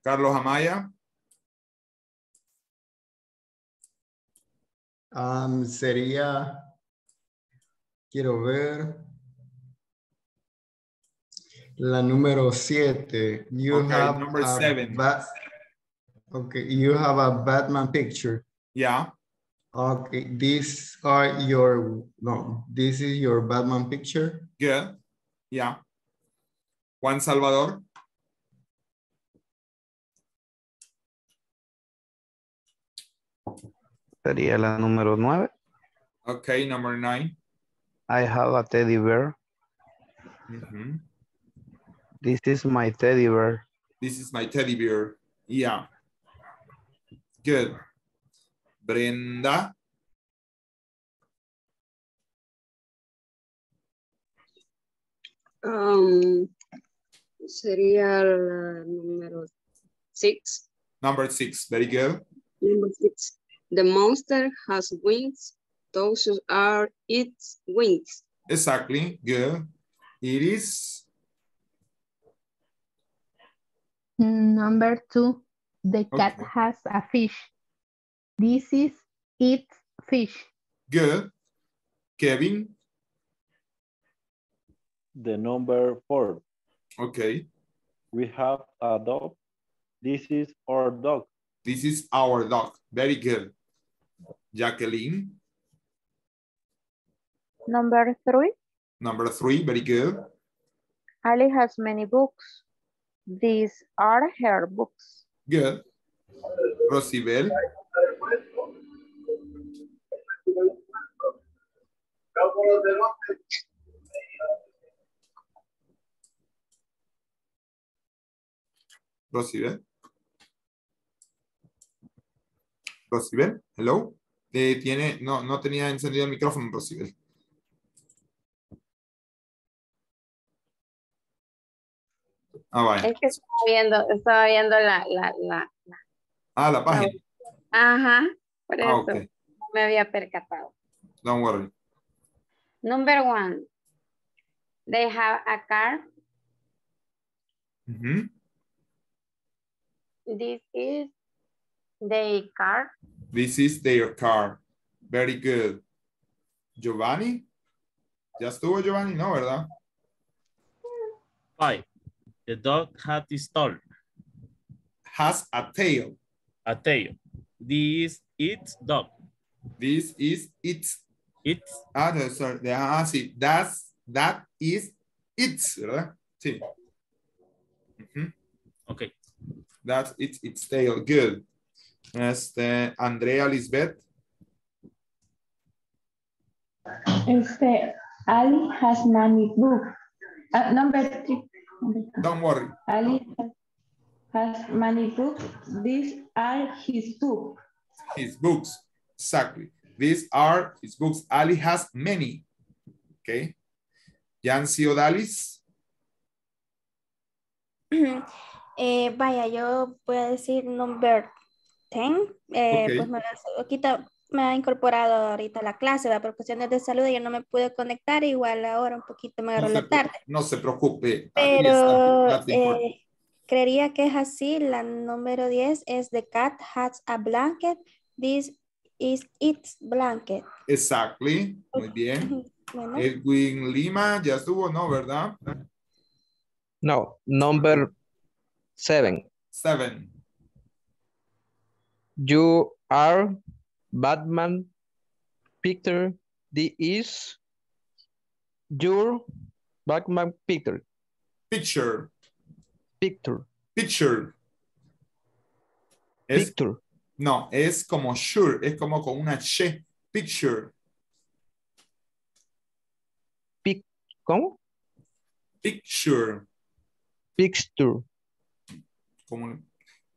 Carlos Amaya. Sería, quiero ver, la número 7. Okay, you have a Batman picture. Yeah. Okay, these are your, no, this is your Batman picture. Good. Yeah. Juan Salvador. Sería la número 9. Ok, number 9. I have a teddy bear. Mm-hmm. This is my teddy bear. This is my teddy bear. Yeah. Good. Brenda. Sería la número 6. Number 6. Very good. Number 6. The monster has wings. Those are its wings. Exactly. Good. It is. Number 2. The cat has a fish. This is its fish. Good. Kevin. The number 4. Okay. We have a dog. This is our dog. This is our dog. Very good. Jacqueline. Number 3. Number 3. Very good. Ali has many books. These are her books. Good. Rosibel. Rosibel. Rosibel, hello. Tiene, no tenía encendido el micrófono, Rosibel. Ah, vaya. Es que estaba viendo la... Ah, la página. Ajá, por eso okay. No me había percatado. Don't worry. Number 1. They have a car. Mm-hmm. This is their car. This is their car. Very good. Giovanni. ¿Ya estuvo Giovanni? No, ¿verdad? Bye. The dog had his tail. Has a tail. A tail. This is its dog. This is its. Its. Ah, no, sorry. Ah, sí. That is its, ¿verdad? Sí. Uh-huh. Okay. That is its tail. Good. Andrea Lisbeth. Ali has many books. Number 3. Don't worry. Ali has many books. These are his books. His books, exactly. These are his books. Ali has many. Okay. Yancy Odalis. Vaya, yo voy a decir number 10. Okay. Pues me ha incorporado ahorita la clase, ¿verdad? Por cuestiones de salud yo no me pude conectar, igual ahora un poquito me agarró la tarde. No se preocupe. Pero creería que es así, la número 10 es the cat has a blanket, this is its blanket. Exactly, muy bien. Bueno. Edwin Lima, ya estuvo, ¿no? ¿Verdad? No, number 7. 7. You are... Batman picture. This is your Batman picture. Picture. Picture. Picture. Es, picture. No, es como sure, es como con una che. Picture. ¿Cómo? Picture. Picture. Como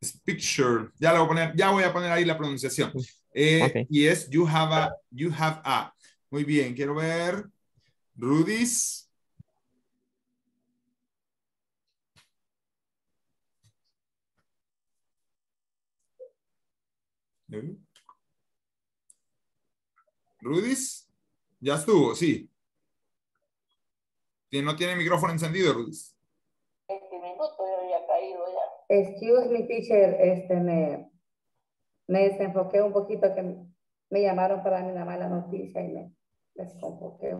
es picture. Ya lo voy a poner, ya voy a poner ahí la pronunciación. Okay. Yes, you have a. Muy bien, quiero ver. Rudis. Rudis, ya estuvo, sí. No tiene micrófono encendido, Rudis. Este minuto yo había caído ya. Excuse me, teacher, me desenfoqué un poquito, que me llamaron para darme una mala noticia y me desconfoqué.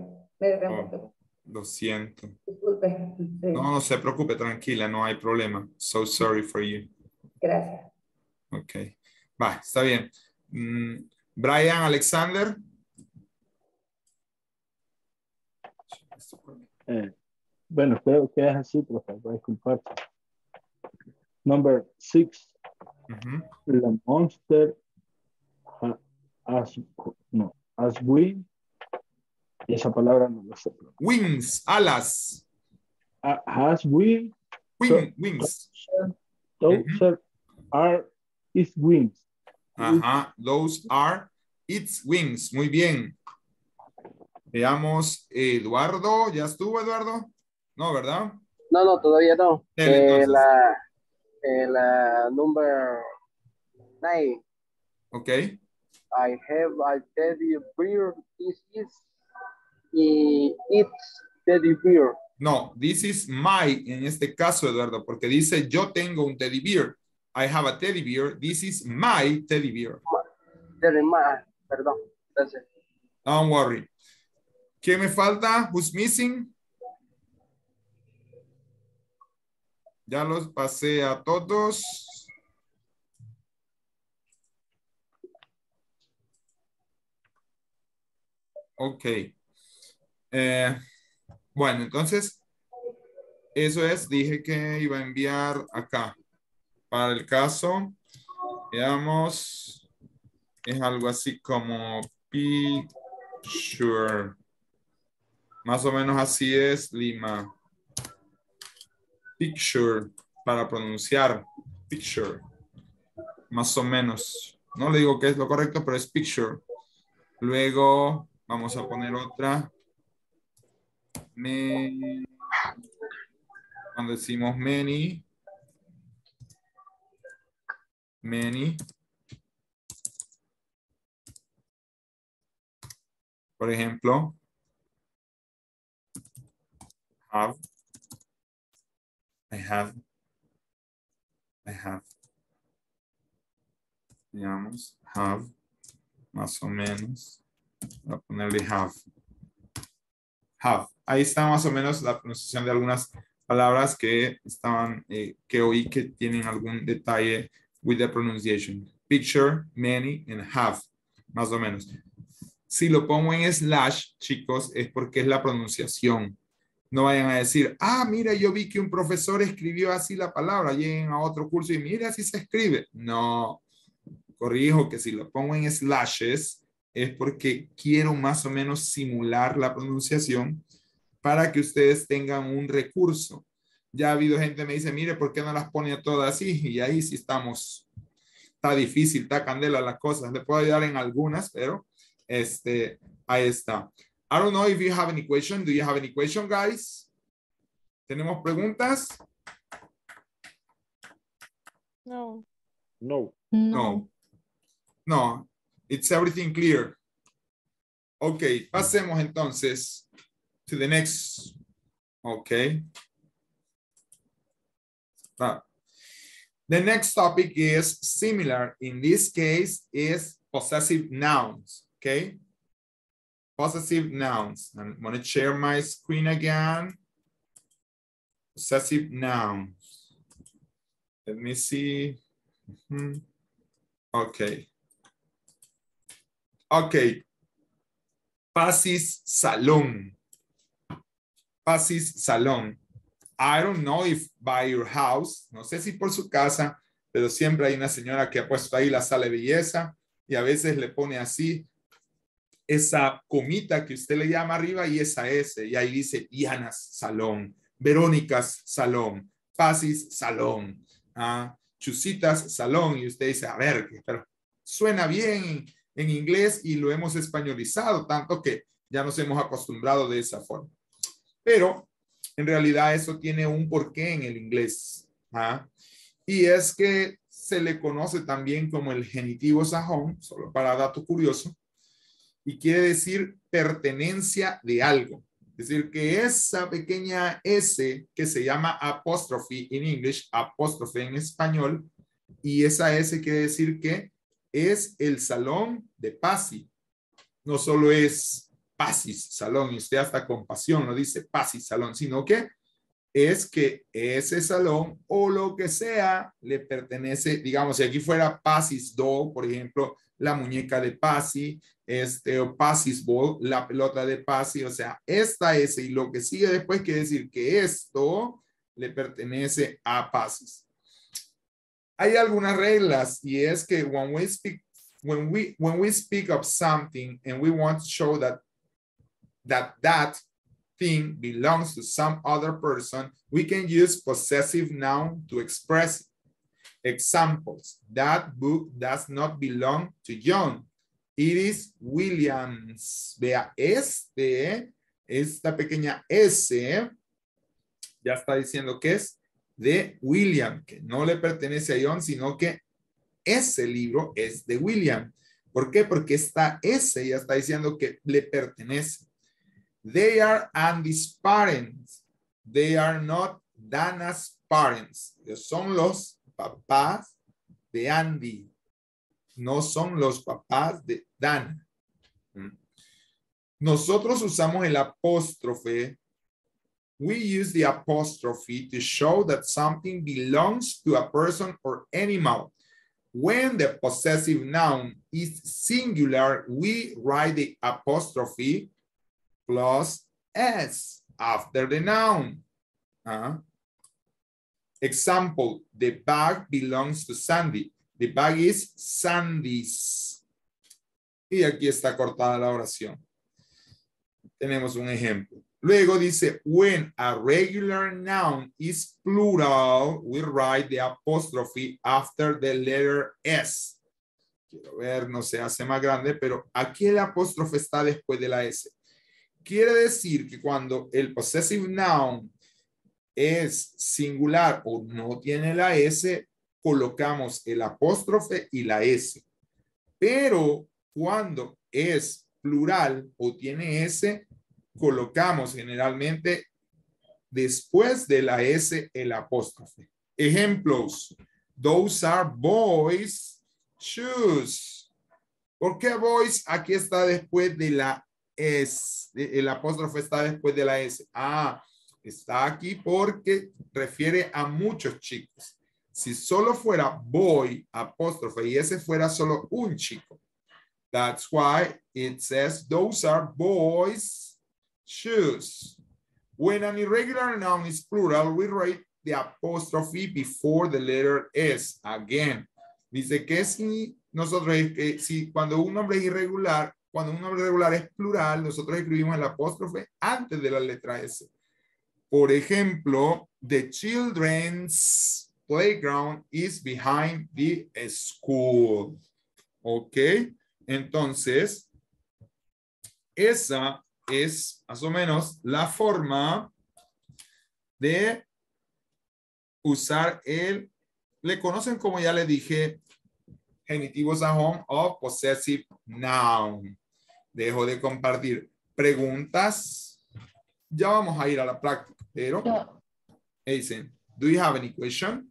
Lo siento. Disculpe. Sí. No se preocupe, tranquila, no hay problema. So sorry for you. Gracias. Ok. Va, está bien. Brian Alexander. Bueno, creo que es así, profe. Voy a disculparte. Number 6. Mm-hmm. The monster as we, esa palabra no lo sé. Wings, alas. As we, wings. Those mm-hmm. are its wings. Ajá, those are its wings. Muy bien. Veamos, Eduardo, ¿ya estuvo Eduardo? No, ¿verdad? No, todavía no. La number 9. Okay. I have a teddy bear. This is It's teddy bear. No, this is my, en este caso, Eduardo, porque dice yo tengo un teddy bear. I have a teddy bear. This is my teddy bear. Perdón. Entonces. Don't worry. ¿Qué me falta? Who's missing? Ya los pasé a todos. Ok. Bueno, entonces, eso es, dije que iba a enviar acá. Para el caso, veamos, es algo así como picture. Más o menos así es, Lima. Picture, para pronunciar, picture. Más o menos. No le digo que es lo correcto, pero es picture. Luego, vamos a poner otra. Cuando decimos many. Por ejemplo, have, I have. Digamos, have, más o menos. Voy a ponerle have. Have. Ahí está más o menos la pronunciación de algunas palabras que estaban, que oí que tienen algún detalle with the pronunciation. Picture, many, and have. Más o menos. Si lo pongo en slash, chicos, es porque es la pronunciación. No vayan a decir, ah, mira, yo vi que un profesor escribió así la palabra. Lleguen a otro curso y mira, así se escribe. No. Corrijo que si lo pongo en slashes, es porque quiero más o menos simular la pronunciación para que ustedes tengan un recurso. Ya ha habido gente que me dice, mire, ¿por qué no las pone todas así? Y ahí sí estamos. Está difícil, está candela las cosas. Le puedo ayudar en algunas, pero ahí está. I don't know if you have any question. Do you have any question, guys? ¿Tenemos preguntas? No. No. No. No. It's everything clear. Ok, pasemos entonces to the next. Ok. The next topic is similar. In this case, is possessive nouns. Okay. Possessive nouns. I'm going to share my screen again. Possessive nouns. Let me see. Okay. Okay. Pasis salón. Pasis salón. I don't know if by your house, no sé si por su casa, pero siempre hay una señora que ha puesto ahí la sala de belleza y a veces le pone así esa comita que usted le llama arriba y esa S. Y ahí dice Diana's salón, Verónica's salón, Pasis salón, Chusita's salón. Y usted dice, a ver, pero suena bien en inglés y lo hemos españolizado tanto que ya nos hemos acostumbrado de esa forma. Pero en realidad eso tiene un porqué en el inglés. Y es que se le conoce también como el genitivo sajón, solo para dato curioso, y quiere decir pertenencia de algo. Es decir, que esa pequeña S que se llama apostrophe en inglés, apóstrofe en español, y esa S quiere decir que es el salón de Pasi. No solo es Pasis salón, y usted hasta con pasión no dice Pasis salón, sino que es que ese salón o lo que sea le pertenece, digamos, si aquí fuera Pasis doll, por ejemplo, la muñeca de Pasi, o Pasis ball, la pelota de Pasi, o sea, esta es, y lo que sigue después quiere decir que esto le pertenece a Pasis. Hay algunas reglas, y es que when we speak of something and we want to show that thing belongs to some other person, we can use possessive noun to express it. Examples, that book does not belong to John. It is William's. Vea, esta pequeña S, ya está diciendo que es de William, que no le pertenece a John, sino que ese libro es de William. ¿Por qué? Porque esta S ya está diciendo que le pertenece. They are Andy's parents. They are not Dana's parents. Son los papás de Andy. No son los papás de Dana. Nosotros usamos el apóstrofe. We use the apostrophe to show that something belongs to a person or animal. When the possessive noun is singular, we write the apostrophe plus S after the noun. Example, the bag belongs to Sandy. The bag is Sandy's. Y aquí está cortada la oración. Tenemos un ejemplo. Luego dice, when a regular noun is plural, we write the apostrophe after the letter S. Quiero ver, no se hace más grande, pero aquí el apóstrofe está después de la S. Quiere decir que cuando el possessive noun es singular o no tiene la S, colocamos el apóstrofe y la S. Pero cuando es plural o tiene S, colocamos generalmente después de la S el apóstrofe. Ejemplos. Those are boys' shoes. ¿Por qué boys? Aquí está después de la S. El apóstrofe está después de la S. Ah, está aquí porque refiere a muchos chicos. Si solo fuera boy, apóstrofe, y ese fuera solo un chico. That's why it says those are boys' shoes. When an irregular noun is plural, we write the apostrophe before the letter S. Again, dice que si nosotros, si cuando un nombre es irregular, cuando un nombre regular es plural, nosotros escribimos el apóstrofe antes de la letra S. Por ejemplo, the children's playground is behind the school. Ok, entonces, esa es más o menos la forma de usar el, le conocen como ya le dije, genitivo sajón o possessive noun. Dejo de compartir preguntas. Ya vamos a ir a la práctica, pero dicen, do you have any question?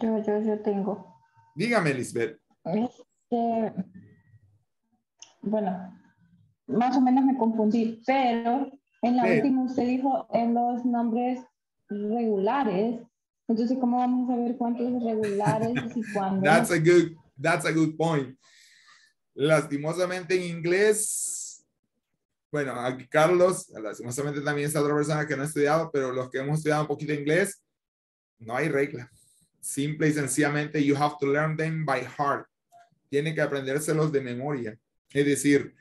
Yo tengo. Dígame, Lisbeth. Bueno. Más o menos me confundí, pero en la última usted dijo en los nombres regulares. Entonces, ¿cómo vamos a ver cuántos regulares y cuándo? That's a good point. Lastimosamente en inglés, bueno, aquí Carlos, lastimosamente también es otra persona que no ha estudiado, pero los que hemos estudiado un poquito inglés, no hay regla. Simple y sencillamente, you have to learn them by heart. Tiene que aprendérselos de memoria. Es decir,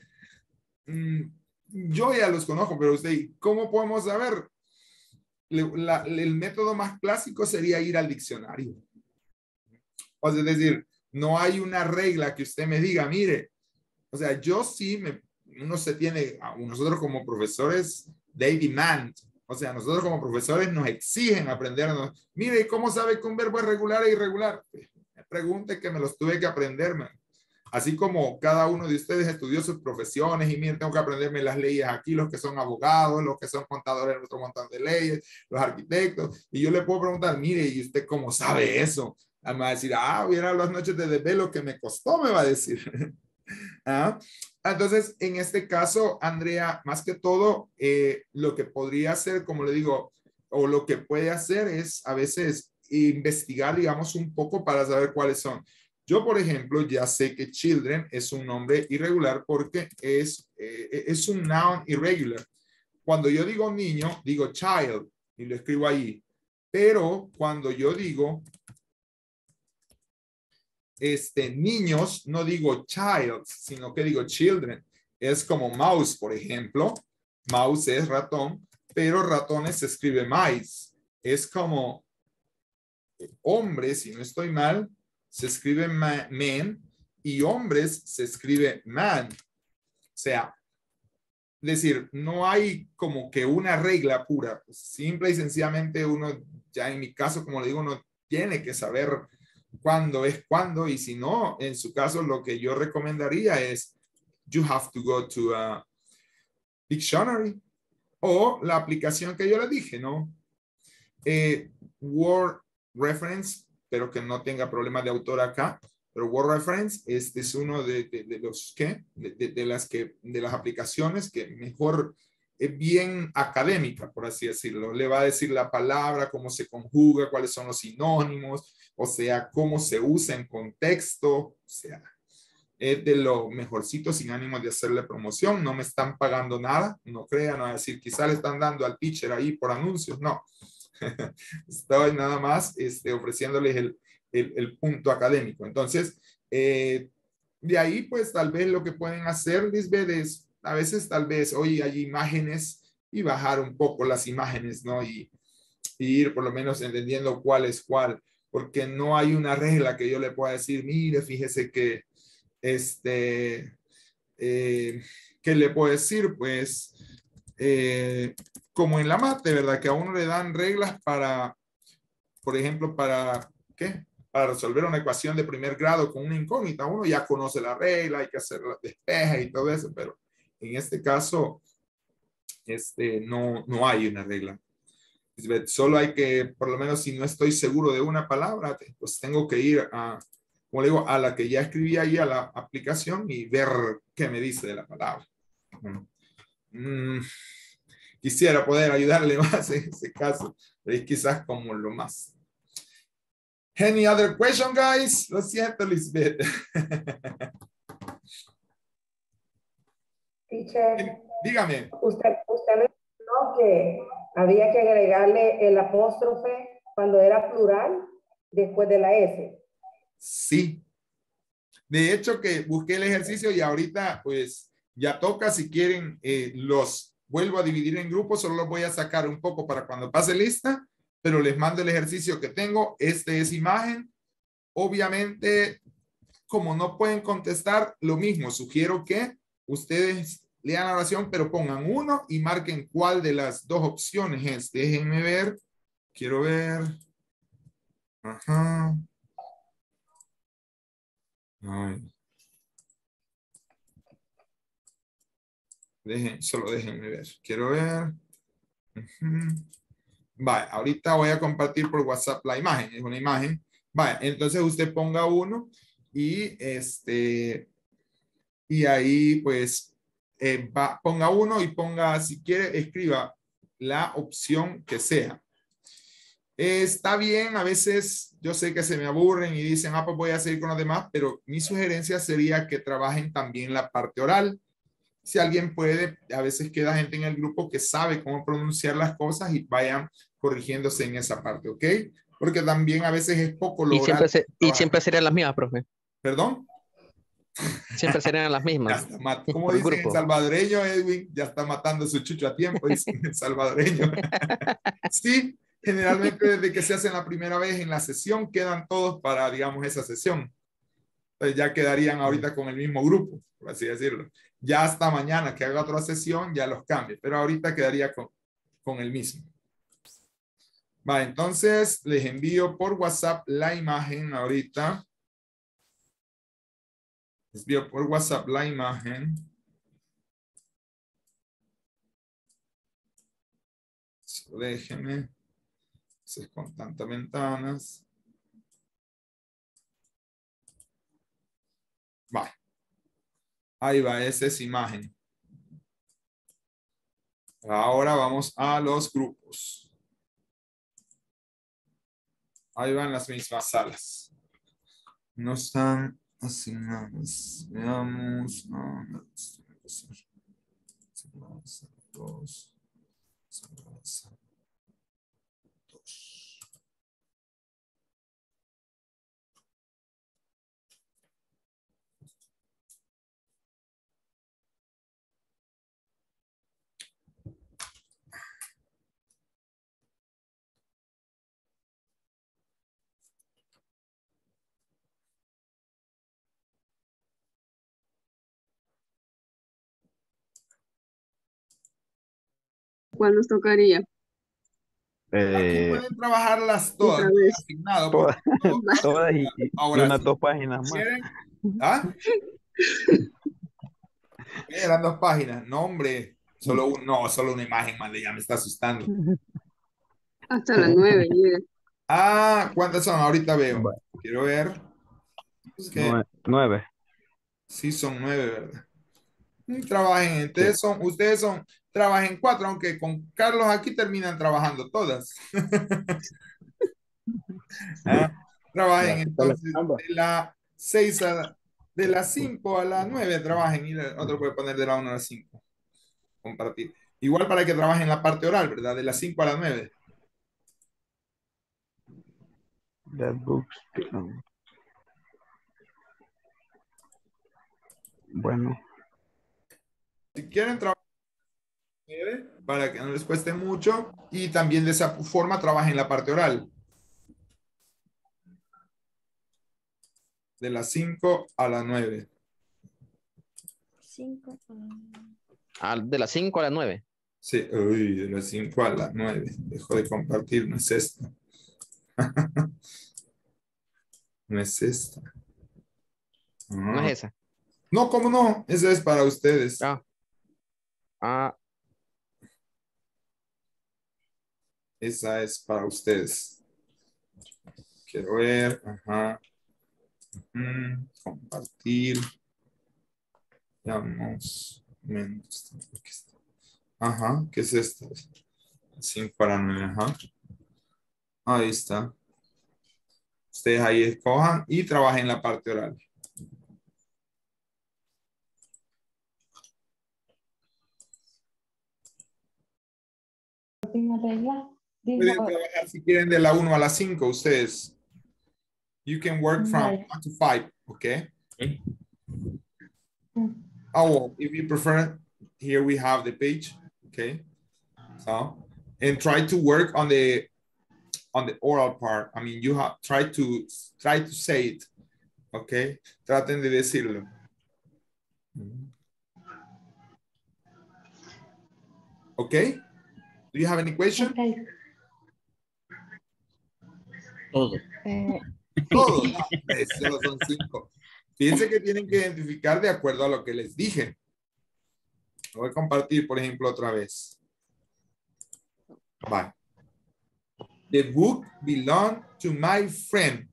yo ya los conozco, pero usted, ¿cómo podemos saber? El método más clásico sería ir al diccionario. O sea, es decir, no hay una regla que usted me diga, mire, o sea, yo sí, uno se tiene, nosotros como profesores, they demand, o sea, nosotros como profesores nos exigen aprendernos, mire, ¿cómo sabe que un verbo es regular e irregular? Me pregunte que me los tuve que aprenderme. Así como cada uno de ustedes estudió sus profesiones y miren, tengo que aprenderme las leyes aquí, los que son abogados, los que son contadores, otro montón de leyes, los arquitectos. Y yo le puedo preguntar, mire, ¿y usted cómo sabe eso? Me va a decir, hubiera las noches de desvelo que me costó, me va a decir. Entonces, en este caso, Andrea, más que todo, lo que podría hacer, como le digo, o lo que puede hacer es a veces investigar, digamos, un poco para saber cuáles son. Yo, por ejemplo, ya sé que children es un nombre irregular porque es un noun irregular. Cuando yo digo niño, digo child y lo escribo ahí. Pero cuando yo digo niños, no digo child, sino que digo children. Es como mouse, por ejemplo. Mouse es ratón, pero ratones se escribe mice. Es como hombre, si no estoy mal, se escribe men y hombres se escribe man. O sea, decir, no hay como que una regla pura. Simple y sencillamente uno, ya en mi caso, como le digo, uno tiene que saber cuándo es cuándo. Y si no, en su caso, lo que yo recomendaría es, you have to go to Dictionary o la aplicación que yo les dije, ¿no? Word Reference, pero que no tenga problemas de autor acá. Pero Word Reference este es uno de las aplicaciones que mejor es bien académica, por así decirlo. Le va a decir la palabra, cómo se conjuga, cuáles son los sinónimos, o sea, cómo se usa en contexto. O sea, es de lo mejorcito, sin ánimo de hacerle promoción. No me están pagando nada, no crean, no a decir, quizá le están dando al teacher ahí por anuncios. No, estoy nada más ofreciéndoles el punto académico. Entonces, de ahí, pues, tal vez lo que pueden hacer, Lisbeth, es a veces, tal vez, hoy hay imágenes y bajar un poco las imágenes, ¿no? Y ir por lo menos entendiendo cuál es cuál, porque no hay una regla que yo le pueda decir, mire, fíjese que, ¿qué le puedo decir? Pues, como en la mate, ¿verdad? Que a uno le dan reglas para, por ejemplo, para, ¿qué? Para resolver una ecuación de primer grado con una incógnita. Uno ya conoce la regla, hay que hacer la despeja y todo eso, pero en este caso, no hay una regla. Solo hay que, por lo menos si no estoy seguro de una palabra, pues tengo que ir a, como le digo, a la que ya escribí ahí, a la aplicación y ver qué me dice de la palabra. Bueno, quisiera poder ayudarle más en ese caso, pero es quizás como lo más. Any other question, guys? Lo siento, Lisbeth. Teacher, dígame. Usted mencionó que había que agregarle el apóstrofe cuando era plural después de la S. Sí. De hecho, que busqué el ejercicio y ahorita, pues, ya toca. Si quieren, los vuelvo a dividir en grupos. Solo los voy a sacar un poco para cuando pase lista, pero les mando el ejercicio que tengo. Este es imagen. Obviamente, como no pueden contestar, lo mismo. Sugiero que ustedes lean la oración, pero pongan uno y marquen cuál de las dos opciones es. Déjenme ver. Quiero ver. Ajá. Ay. Solo déjenme ver. Quiero ver. Ajá. Vale, ahorita voy a compartir por WhatsApp la imagen. Es una imagen. Vale, entonces usted ponga uno y y ahí, pues, ponga uno y ponga, si quiere, escriba la opción que sea. Está bien, a veces yo sé que se me aburren y dicen, ah, pues voy a seguir con los demás, pero mi sugerencia sería que trabajen también la parte oral. Si alguien puede, a veces queda gente en el grupo que sabe cómo pronunciar las cosas y vayan corrigiéndose en esa parte, ¿ok? Porque también a veces es poco lo y siempre serán las mismas, profe. ¿Perdón? Siempre serán las mismas. Como dicen el salvadoreño, Edwin, ya está matando su chucho a tiempo, dicen el salvadoreño. Sí, generalmente desde que se hacen la primera vez en la sesión, quedan todos para, digamos, esa sesión. Entonces ya quedarían ahorita con el mismo grupo, por así decirlo. Ya hasta mañana que haga otra sesión, ya los cambie, pero ahorita quedaría con el mismo. Vale, entonces les envío por WhatsApp la imagen ahorita. Les envío por WhatsApp la imagen. Déjenme. Con tantas ventanas. Va. Ahí va, esa es imagen. Ahora vamos a los grupos. Ahí van las mismas salas. No están asignadas. Veamos. ¿Cuál nos tocaría? Aquí pueden trabajarlas todas. Asignado, todas y ahora unas dos páginas más. ¿Ah? Eran dos páginas. No, hombre. Solo uno, solo una imagen, madre, ya me está asustando. Hasta las 9. Ah, ¿cuántas son? Ahorita veo. Quiero ver. Es que... 9. Sí, son 9, ¿verdad? Trabajen, ustedes son, trabajen 4, aunque con Carlos aquí terminan trabajando todas. ¿Ah? Trabajen entonces de las 6 a de las 5 a las 9 trabajen y el otro puede poner de la 1 a las 5. Compartir. Igual para que trabajen la parte oral, ¿verdad? De las 5 a las 9. The books become... Bueno. Si quieren trabajar para que no les cueste mucho y también de esa forma trabajen la parte oral. De las 5 a las 9. De las 5 a las 9. Sí, uy, de las 5 a las 9. Dejo de compartir, no es esta. No es esta. No, no es esa. No, ¿cómo no? Esa es para ustedes. Esa es para ustedes. Quiero ver. Ajá. Compartir. Veamos. Ajá, ¿qué es esta? 5 para 9, ajá. Ahí está. Ustedes ahí escojan y trabajen la parte oral. Pueden trabajar si quieren de la 1 a la 5 ustedes. You can work from 1 to 5, okay? Oh, well, if you prefer, here we have the page, okay? So, and try to work on the oral part. I mean, you have try to say it, okay? Traten de decirlo. Okay? Do you have any question? Okay. Todo. Solo son 5. Fíjense que tienen que identificar de acuerdo a lo que les dije. Lo voy a compartir, por ejemplo, otra vez. Bye. The book belongs to my friend.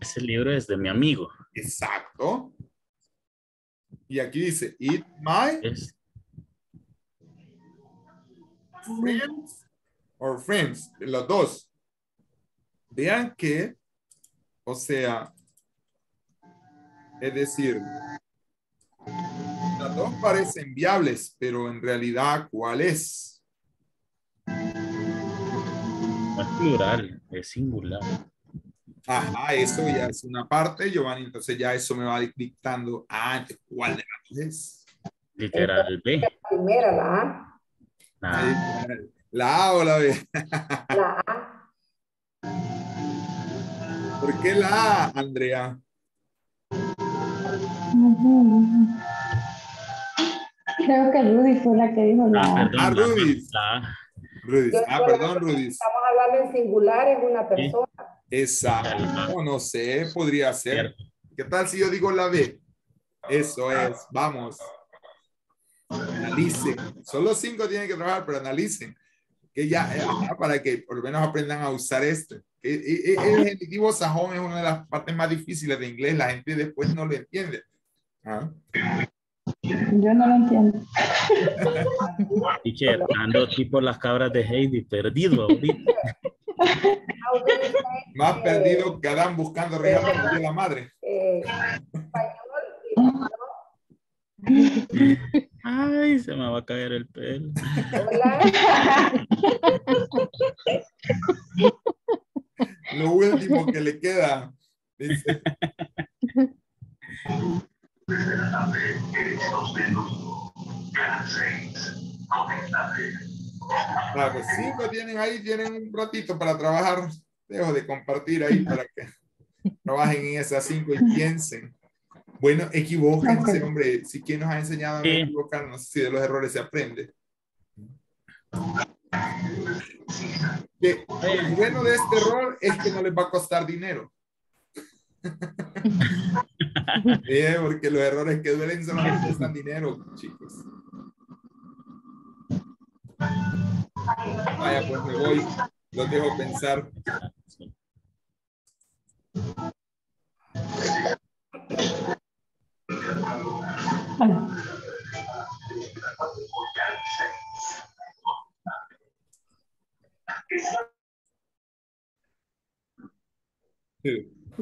Ese libro es de mi amigo. Exacto. Y aquí dice, it's my friends or friends. Los dos. Vean que, o sea, es decir, las dos parecen viables, pero en realidad, ¿cuál es? No es plural, es singular. Ajá, eso ya es una parte, Giovanni, entonces ya eso me va dictando, ¿cuál de las dos es? Literal B. La primera, la A. La A o la B. La A. ¿Por qué la A, Andrea? Creo que Rudy fue la que dijo la A. Ah, Rudy. Ah, perdón, Rudy. Estamos hablando en singular, en una persona. Exacto. No, no sé, podría ser. ¿Qué tal si yo digo la B? Eso es, vamos. Analicen. Solo 5 tienen que trabajar, pero analicen. Que ya, para que por lo menos aprendan a usar esto. El genitivo sajón es una de las partes más difíciles de inglés. La gente después no lo entiende. ¿Ah? Yo no lo entiendo. Y que ando tipo las cabras de Heidi, perdido ahorita. Más perdido que Adán buscando regalos de la madre. Ay, se me va a caer el pelo. Hola. Lo último que le queda. Dice. Ah, pues 5 tienen ahí, tienen un ratito para trabajar. Dejo de compartir ahí para que trabajen en esas 5 y piensen. Bueno, equivóquense, hombre. Si quien nos ha enseñado a no equivocarnos, si de los errores se aprende. Lo bueno de este error es que no les va a costar dinero. Porque los errores que duelen solo les cuestan dinero, chicos. Vaya, pues me voy. Los dejo pensar.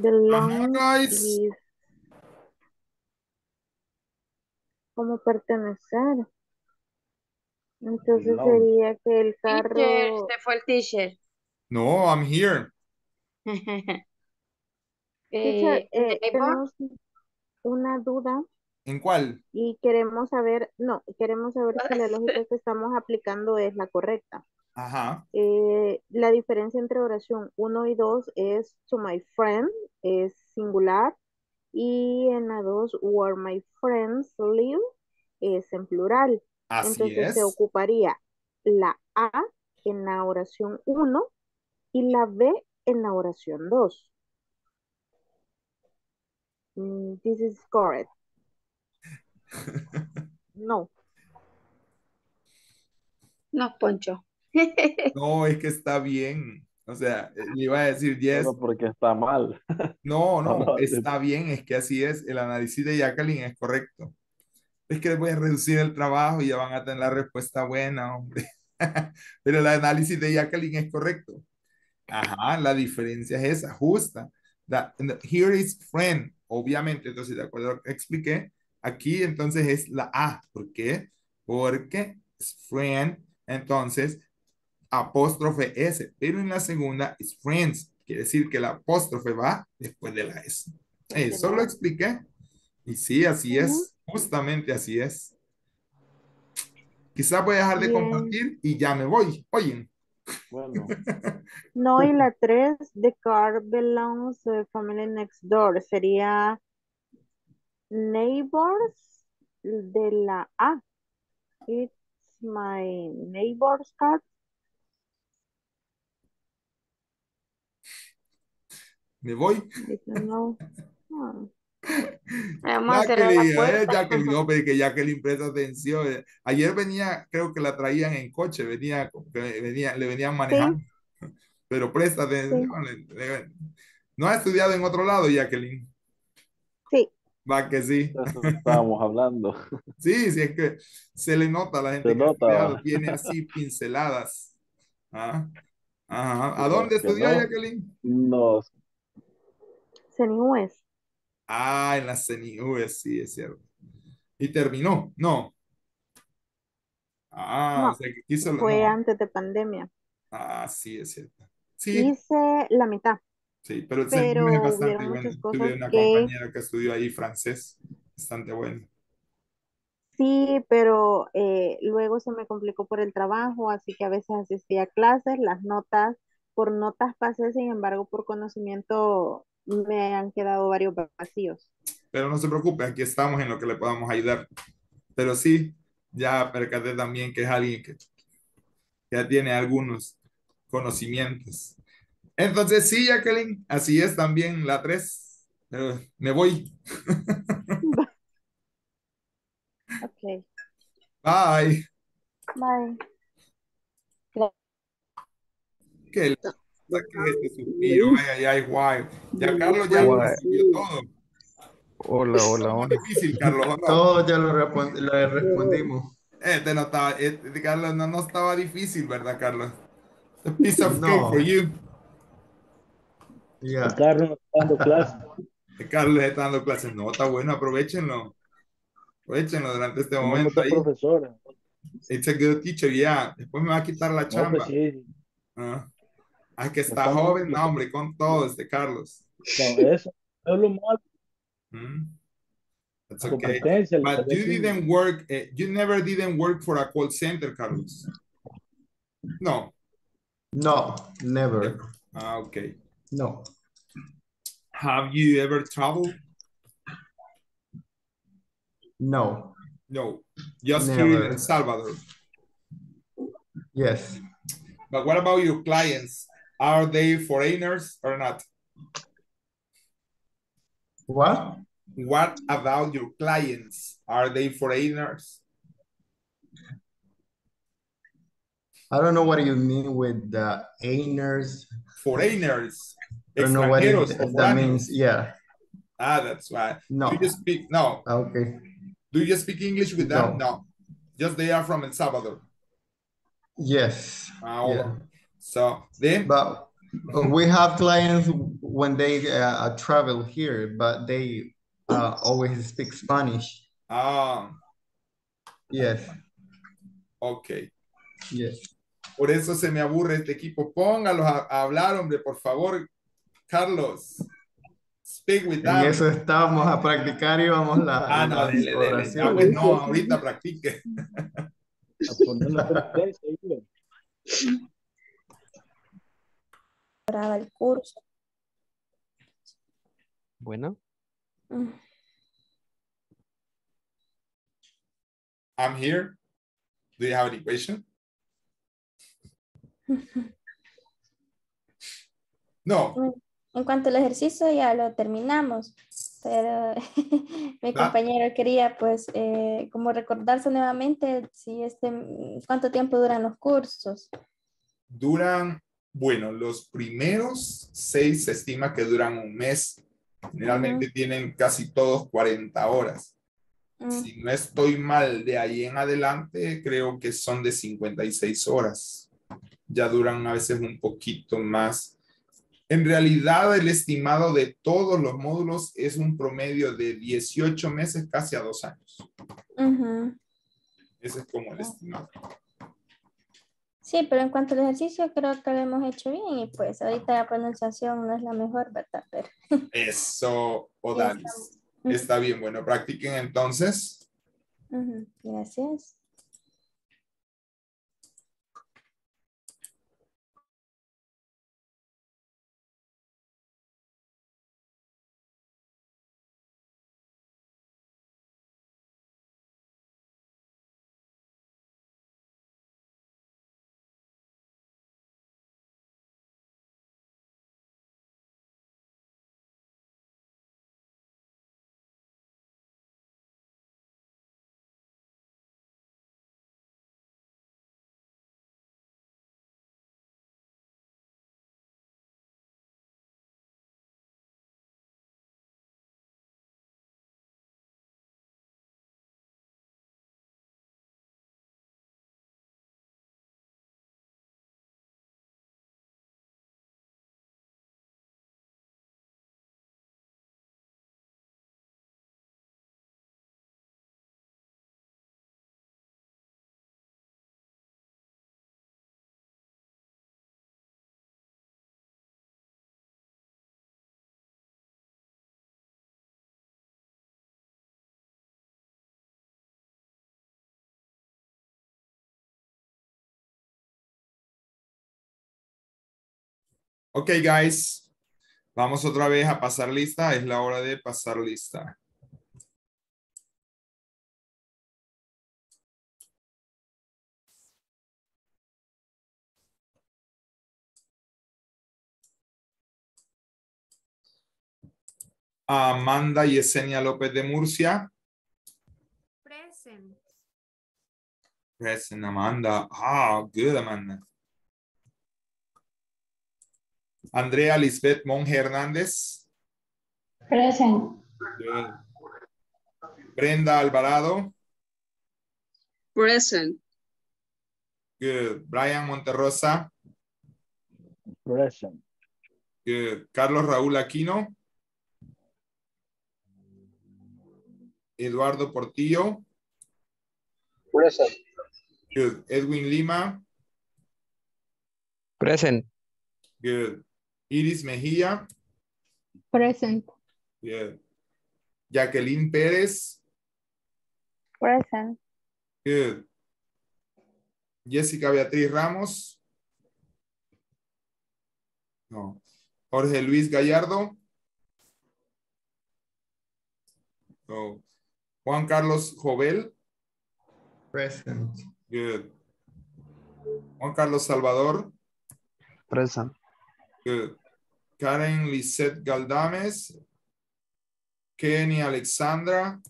The long is como pertenecer. Entonces no. Sería que el carro... Teacher, se fue el teacher. No, I'm here. Tenemos una duda. ¿En cuál? Y queremos saber, no, queremos saber si la lógica que estamos aplicando es la correcta. Ajá. La diferencia entre oración 1 y 2 es to my friend, es singular. Y en la 2, where my friends live, es en plural. Así entonces es. Se ocuparía la A en la oración 1 y la B en la oración 2. This is correct. No. No, Poncho. No, es que está bien. O sea, le iba a decir yes. No, porque está mal. No, no, está bien, es que así es. El análisis de Jacqueline es correcto. Es que les voy a reducir el trabajo y ya van a tener la respuesta buena, hombre. Pero el análisis de Jacqueline es correcto. Ajá, la diferencia es esa, justa. Here is friend, obviamente. Entonces, de acuerdo a lo que expliqué, aquí entonces es la A. ¿Por qué? Porque es friend, entonces apóstrofe S. Pero en la segunda es friends. Quiere decir que la apóstrofe va después de la S. Eso lo expliqué. Y sí, así es. Justamente así es. Quizás voy a dejar de compartir y ya me voy. Oyen. Bueno. No, y la 3, the car belongs to the family next door. Sería neighbors de la A. It's my neighbor's car. Me voy. No. No. Jacqueline, no, pero que Jacqueline presta atención. Ayer venía, creo que la traían en coche, le venían manejando. Sí. Pero presta atención. Sí. ¿No ha estudiado en otro lado, Jacqueline? Sí. Va que sí. Eso estábamos hablando. Sí, sí, es que se le nota a la gente. Se que nota. Estudiado, tiene así pinceladas. ¿Ah? Ajá. ¿A dónde estudió, Jacqueline? No. CENIUES. Ah, en la CENIUES, sí, es cierto. ¿Y terminó? No. Ah, no, o sea, que quiso... Fue no. Antes de pandemia. Ah, sí, es cierto. Sí. Hice la mitad. Sí, pero CENIUES es bastante bueno. Tuve una compañera que estudió ahí francés, bastante bueno. Sí, pero luego se me complicó por el trabajo, así que a veces asistía a clases, las notas, por notas pasé, sin embargo, por conocimiento... Me han quedado varios vacíos. Pero no se preocupe, aquí estamos en lo que le podamos ayudar. Pero sí, ya percaté también que es alguien que ya tiene algunos conocimientos. Entonces sí, Jacqueline, así es también la 3. Pero me voy. Ok. Bye. Bye. ¿Qué? Ya Carlos ya lo recibió todo. Hola, hola, hola. Es difícil, Carlos. Hola. Todo ya lo respondimos. Carlos, no estaba difícil, ¿verdad, Carlos? A piece of cake for you. Yeah. Carlos está dando clases. Carlos está dando clases. No, está bueno, aprovechenlo. Aprovechenlo durante este momento. Ahí. Profesora. It's a good teacher, yeah. Después me va a quitar la chamba. Pues sí. Ah, que está joven, no, hombre, con todo este Carlos. No, eso es lo malo. That's okay. But you didn't work, you never didn't work for a call center, Carlos. No. No, never. Ah, okay. No. Have you ever traveled? No. No. Just never. Here in El Salvador. Yes. But what about your clients? Are they foreigners or not? What? What about your clients? Are they foreigners? I don't know what you mean with the foreigners. Foreigners. I don't know what that means. Yeah. Ah, that's right. No. Do you speak? No. Okay. Do you speak English with them? No. Just they are from El Salvador. Yes. Yeah. So then. But we have clients when they travel here, but they always speak Spanish. Ah. Yes. Okay. Yes. Por eso se me aburre este equipo. Póngalos a hablar, hombre, por favor, Carlos. Speak with them. En eso estamos, a practicar y vamos la. Ah, no, dele. Ah, pues no, ahorita practique. A poner la frecuencia. Graba el curso. Bueno. I'm here. Do you have any question? No. En cuanto al ejercicio ya lo terminamos, pero mi compañero quería pues como recordarse nuevamente si cuánto tiempo duran los cursos. Duran, bueno, los primeros 6 se estima que duran un mes. Generalmente tienen casi todos 40 horas. Si no estoy mal, de ahí en adelante creo que son de 56 horas. Ya duran a veces un poquito más. En realidad el estimado de todos los módulos es un promedio de 18 meses, casi a 2 años. Ese es como el estimado. Sí, pero en cuanto al ejercicio creo que lo hemos hecho bien y pues ahorita la pronunciación no es la mejor, ¿verdad? Pero... Eso, Odalis. Está bien, bueno, practiquen entonces. Gracias. Ok, guys, vamos otra vez a pasar lista. Es la hora de pasar lista. Amanda Yesenia López de Murcia. Present. Present, Amanda. Ah, good, Amanda. Andrea Lisbeth Monge Hernández. Present. Brenda Alvarado. Present. Good. Brian Monterrosa. Present. Good. Carlos Raúl Aquino. Eduardo Portillo. Present. Good. Edwin Lima. Present. Good. Iris Mejía. Present. Good. Jacqueline Pérez. Present. Good. Jessica Beatriz Ramos. No. Jorge Luis Gallardo. No. Juan Carlos Jovel. Present. Good. Juan Carlos Salvador. Present. Good. Karen Lisette Galdames. Kenny Alexandra.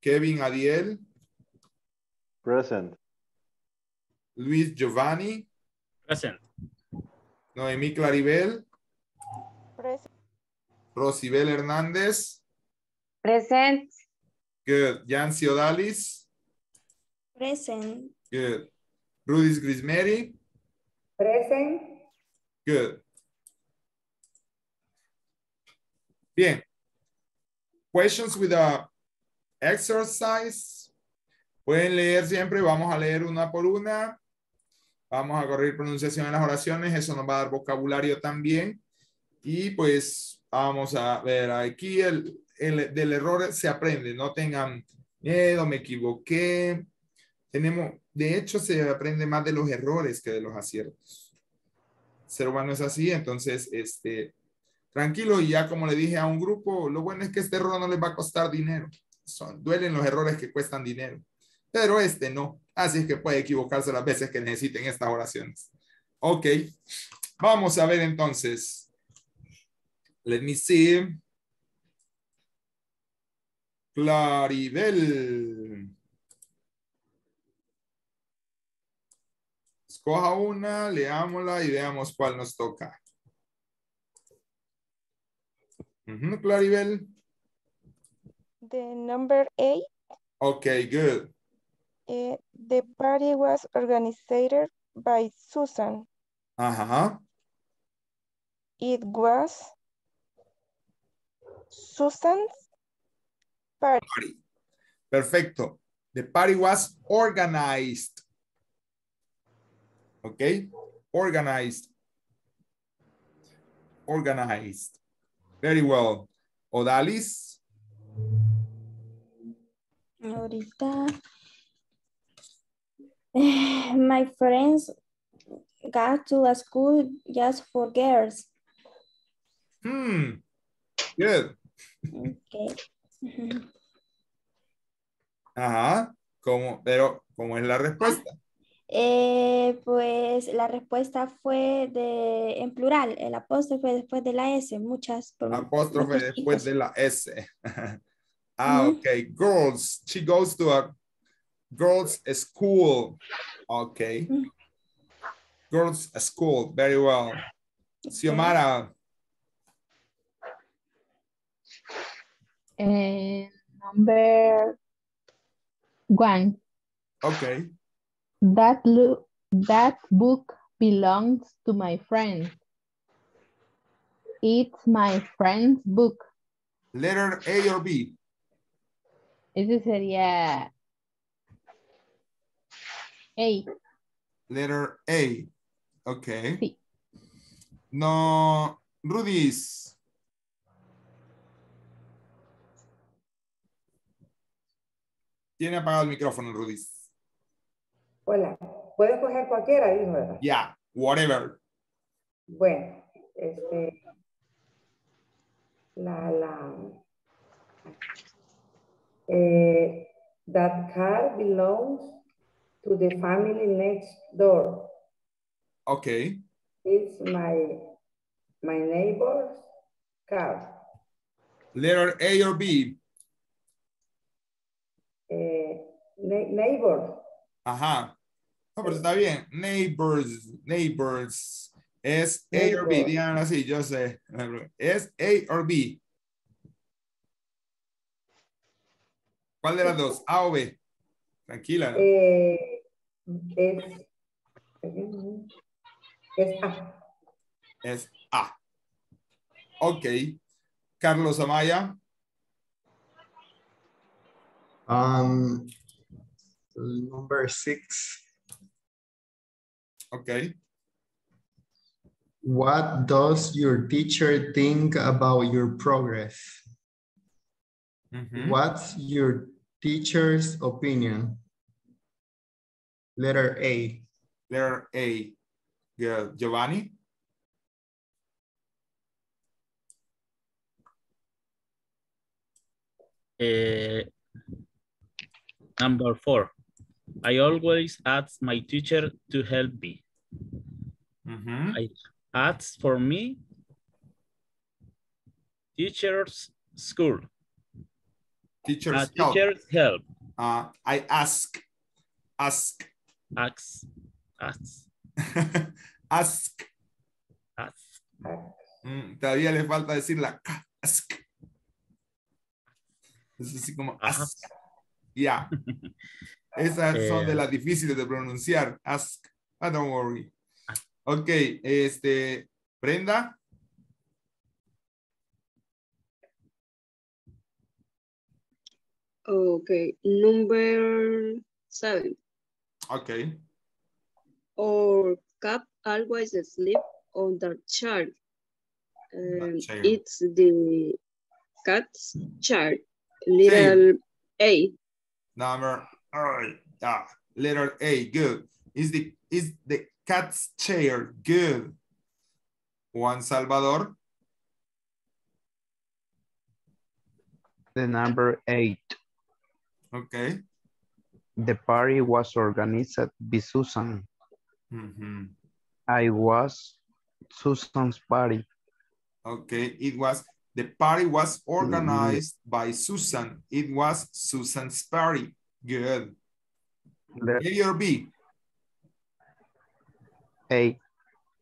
Kevin Adiel. Present. Luis Giovanni. Present. Noemí Claribel. Present. Rosibel Hernández. Present. Good. Yancy Odalis. Present. Good. Rudis Grismeri. Present. Good. Bien. Questions with a exercise. Pueden leer siempre. Vamos a leer una por una. Vamos a corregir pronunciación en las oraciones. Eso nos va a dar vocabulario también. Y pues vamos a ver aquí del error se aprende. No tengan miedo, me equivoqué. De hecho, se aprende más de los errores que de los aciertos. El ser humano es así. Entonces, tranquilo, y ya como le dije a un grupo, lo bueno es que este error no les va a costar dinero. Duelen los errores que cuestan dinero, pero este no. Así es que puede equivocarse las veces que necesiten estas oraciones. Ok, vamos a ver entonces. Let me see. Claribel. Escoja una, leámosla y veamos cuál nos toca. Claribel. The number 8. Okay, good. The party was organized by Susan. Uh-huh. It was Susan's party. Perfecto. The party was organized. Okay, organized. Organized. Very well. Odalis. Ahorita. My friends got to a school just for girls. Hmm. Good. Okay. Ajá. ¿Cómo es la respuesta? Pues la respuesta fue en plural, el apóstrofe después de la S, muchas. Apóstrofe después de la S. Ok, girls, she goes to a girls school. Ok, girls school, very well. Xiomara. Number 1. Ok. That book belongs to my friend. It's my friend's book. Letter A or B? Ese sería A. Letter A. Okay. Sí. No, Rudis. Tiene apagado el micrófono, Rudis. Hola, puedes coger cualquiera, dijo, ¿verdad? Yeah, whatever. Bueno, that car belongs to the family next door. Okay. It's my neighbor's car. Letter A or B? Neighbor. Ajá. No, pero está bien. Neighbors. ¿Es A o B? Díganlo así, yo sé. ¿Es A o B? ¿Cuál de las dos? A o B. Tranquila. Es A. Es A. Ok. Carlos Amaya. Number 6. Okay. What does your teacher think about your progress? What's your teacher's opinion? Letter A. Letter A. Yeah. Giovanni? Number 4. I always ask my teacher to help me. I ask for me teacher's school. Teacher's help. I ask. Ask. Ask. Ask. Ask. Todavía le falta decir la K. Ask. Es así como ask. Ya. Yeah. Esas son de las difíciles de pronunciar. Ask. Oh, don't worry. Ok. Brenda. Okay, number 7. Okay. Our cat always sleeps on the chair. It's the cat's chair. Little A. Number 8. Ah, little A. Good. Is the cat's chair. Good. Juan Salvador. The number 8. Okay. The party was organized by Susan. Mm-hmm. I was Susan's party. Okay. The party was organized by Susan. It was Susan's party. Good. A or B? A.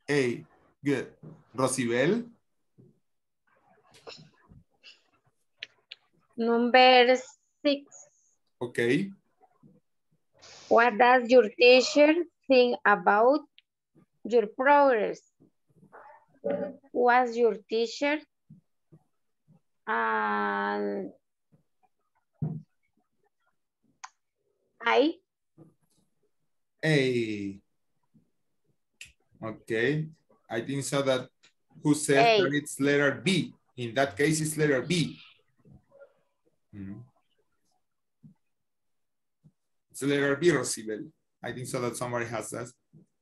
A. Good. Rosibel? Number 6. Okay. What does your teacher think about your progress? Was your teacher A. Okay. I think so that who said that it's letter B. In that case, it's letter B. Mm-hmm. It's letter B, Rosibel. I think so that somebody has that.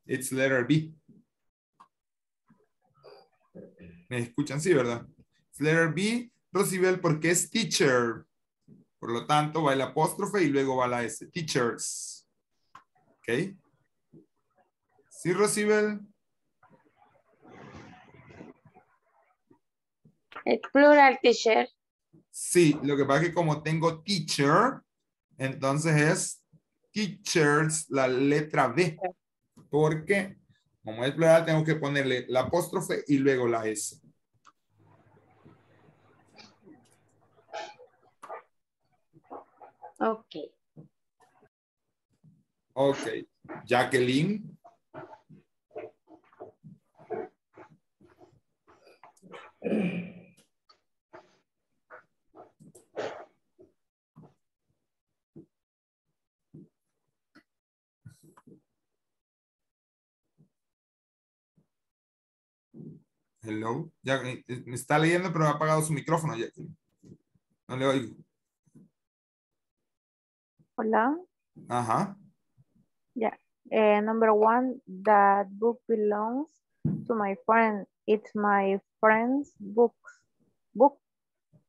It's letter B. ¿Me escuchan? Sí, ¿verdad? It's letter B, Rosibel, porque es teacher. Por lo tanto, va el apóstrofe y luego va la S. Teachers. ¿Ok? ¿Sí, Rosibel? El plural, teacher. Sí, lo que pasa es que como tengo teacher, entonces es teachers, la letra B, porque como es plural tengo que ponerle la apóstrofe y luego la S. Ok. Ok. Jacqueline. Hello, ya, me está leyendo pero me ha apagado su micrófono, ya. No le oigo. Hola. Ajá. Ya, yeah. Number 1, that book belongs to my friend. It's my friend's book.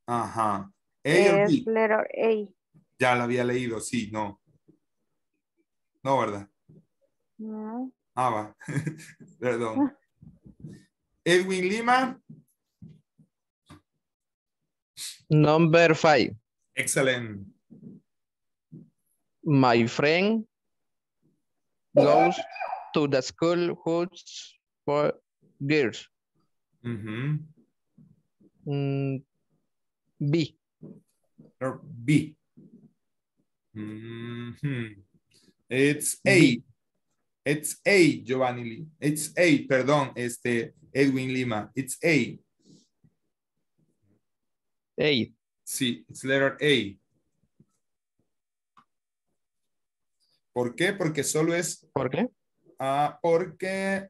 Ajá. Es letter A. Ya la había leído, sí, no. No, ¿verdad? No. Ah, va. Perdón. Edwin Lima. Number 5. Excellent. My friend goes to the school house for girls. Mm-hmm. B. Or B. Mm-hmm. It's A. B. It's A, Giovanni Lee. It's A, perdón, Edwin Lima. It's A. A. Sí, it's letter A. ¿Por qué? Porque solo es... ¿Por qué? Porque...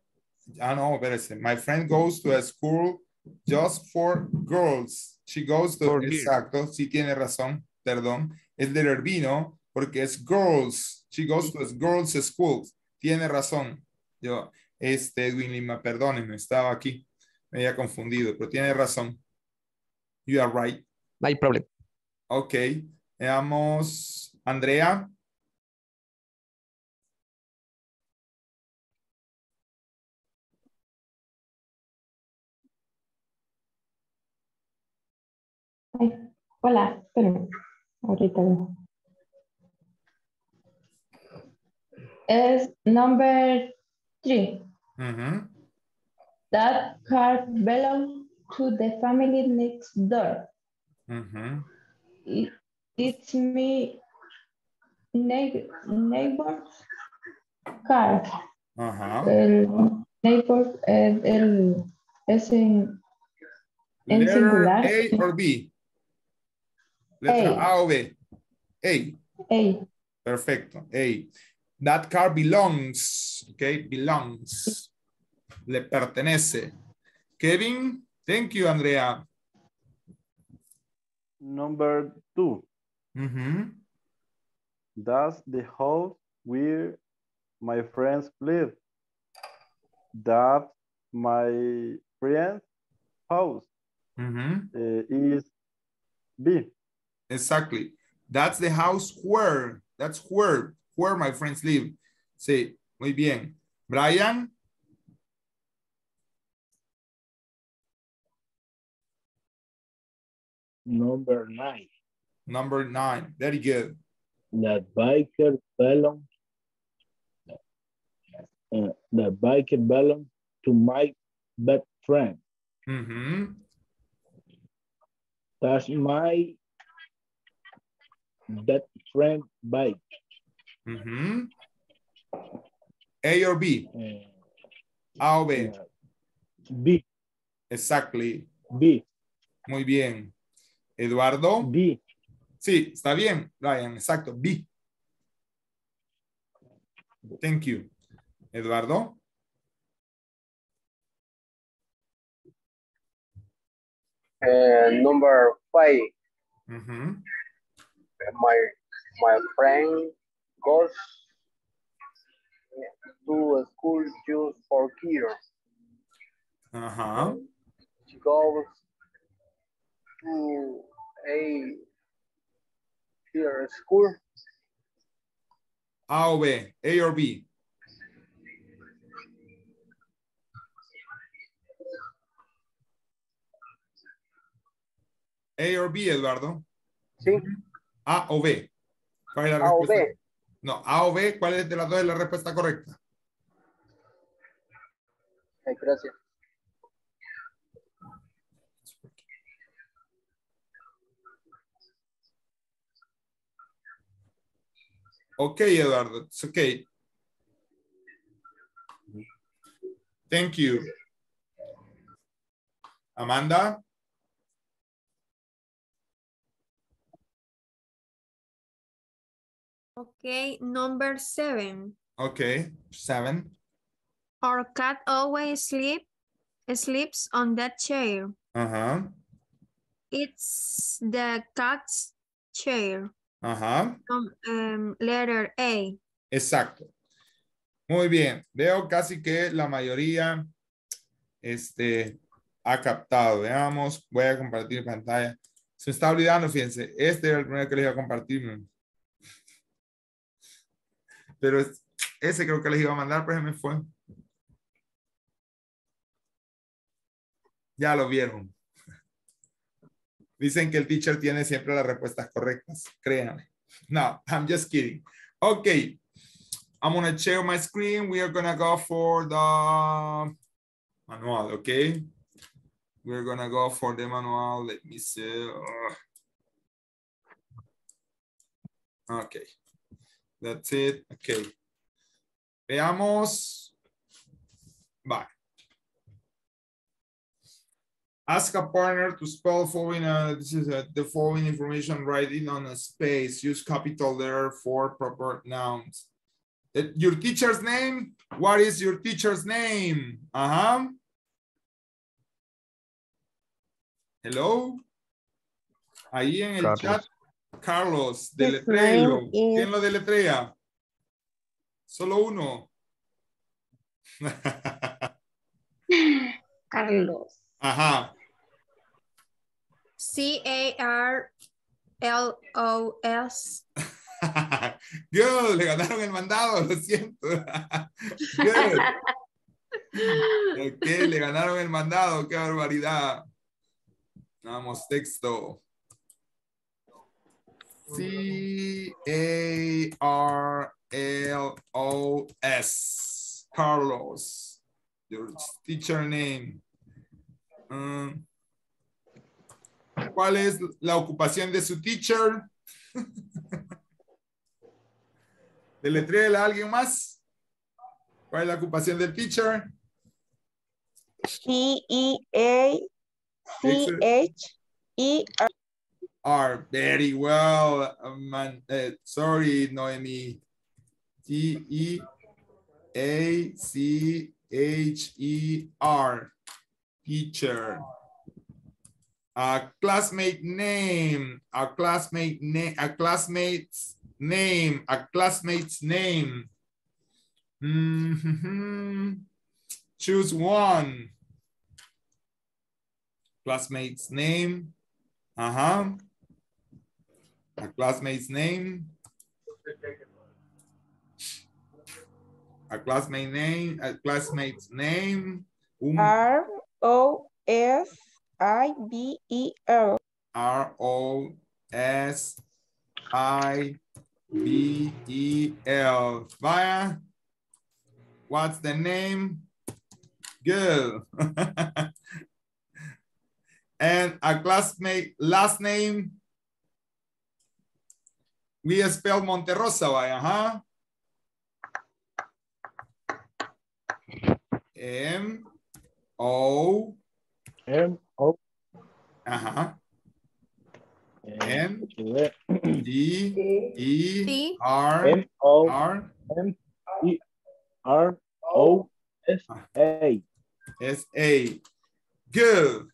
Ah, no, espérese. My friend goes to a school just for girls. She goes to... For exacto, sí tiene razón, perdón. Es letter B, ¿no? Porque es girls. She goes to a girls' school. Tiene razón. Yo, Edwin Lima, perdónenme, estaba aquí. Me había confundido, pero tiene razón. You are right. No hay problema. Ok. Veamos, Andrea. Ay, hola, pero ahorita no. Es number 3. Mm-hmm. That car belonged to the family next door. Mm-hmm. It's my neighbor's car. Uh-huh. El neighbor es en singular. A or B? Letra A o B. A. A. Perfecto. A. That car belongs. Okay, belongs. Le pertenece. Kevin, thank you, Andrea. Number 2. Mm-hmm. That's the house where my friends live. That's my friend's house. Mm-hmm. Is B. Exactly. That's the house where. That's where my friends live. Sí, muy bien. Brian. Number 9. Number 9. Very good. The biker belongs to my best friend. Mm-hmm. That's my best friend bike. Mm-hmm. A or B? A o B. B. Exactly. B. Muy bien. Eduardo. B. Sí, está bien, Brian, exacto, B. Thank you. Eduardo. Number 5. Mm-hmm. My friend goes to school just for kids. Uh-huh. She goes to a theater school. A o B, A or B? A or B, Eduardo? Sí. A o B. ¿Cuál es la respuesta? A o B. No, A o B, ¿cuál es de las dos la respuesta correcta? Ay, gracias. Ok, Eduardo, it's ok. Thank you. Amanda. Okay, number 7. Okay, 7. Our cat always sleeps on that chair. Uh-huh. It's the cat's chair. Ajá. Letter A. Exacto. Muy bien. Veo casi que la mayoría ha captado. Veamos. Voy a compartir pantalla. Se está olvidando, fíjense. Este era el primero que les iba a compartir. Pero ese creo que les iba a mandar, pero se me fue. Ya lo vieron. Dicen que el teacher tiene siempre las respuestas correctas. Créanme. No, I'm just kidding. Okay. I'm going to share my screen. We are going to go for the manual, okay? We're going to go for the manual. Let me see. Okay. That's it. Okay. Veamos. Bye. Ask a partner to spell following, the following information, write it on a space. Use capital letter for proper nouns. Your teacher's name? What is your teacher's name? Uh-huh. Hello? Ahí en el chat. Carlos, deletreo. ¿Quién lo deletrea? Solo uno. Carlos. Ajá. C-A-R-L-O-S. Dios, le ganaron el mandado, lo siento. Ok, le ganaron el mandado, qué barbaridad. Vamos, texto. C-A-R-L-O-S. Carlos, your teacher name. ¿Cuál es la ocupación de su teacher? Deletréela a alguien más. ¿Cuál es la ocupación del teacher? C-E-A-C-H-E-R. Very well. Sorry, Noemi. T-E-A-C-H-E-R. Teacher. A classmate's name. Choose one. Classmate's name. A classmate's name. A classmate's name. R-O-S-I-B-E-L. R-O-S-I-B-E-L. Vaya. What's the name? Good. And a classmate last name. We spell Monterrosa, vaya, huh? M-O. N-D-E-R-R-O-S-A. Good.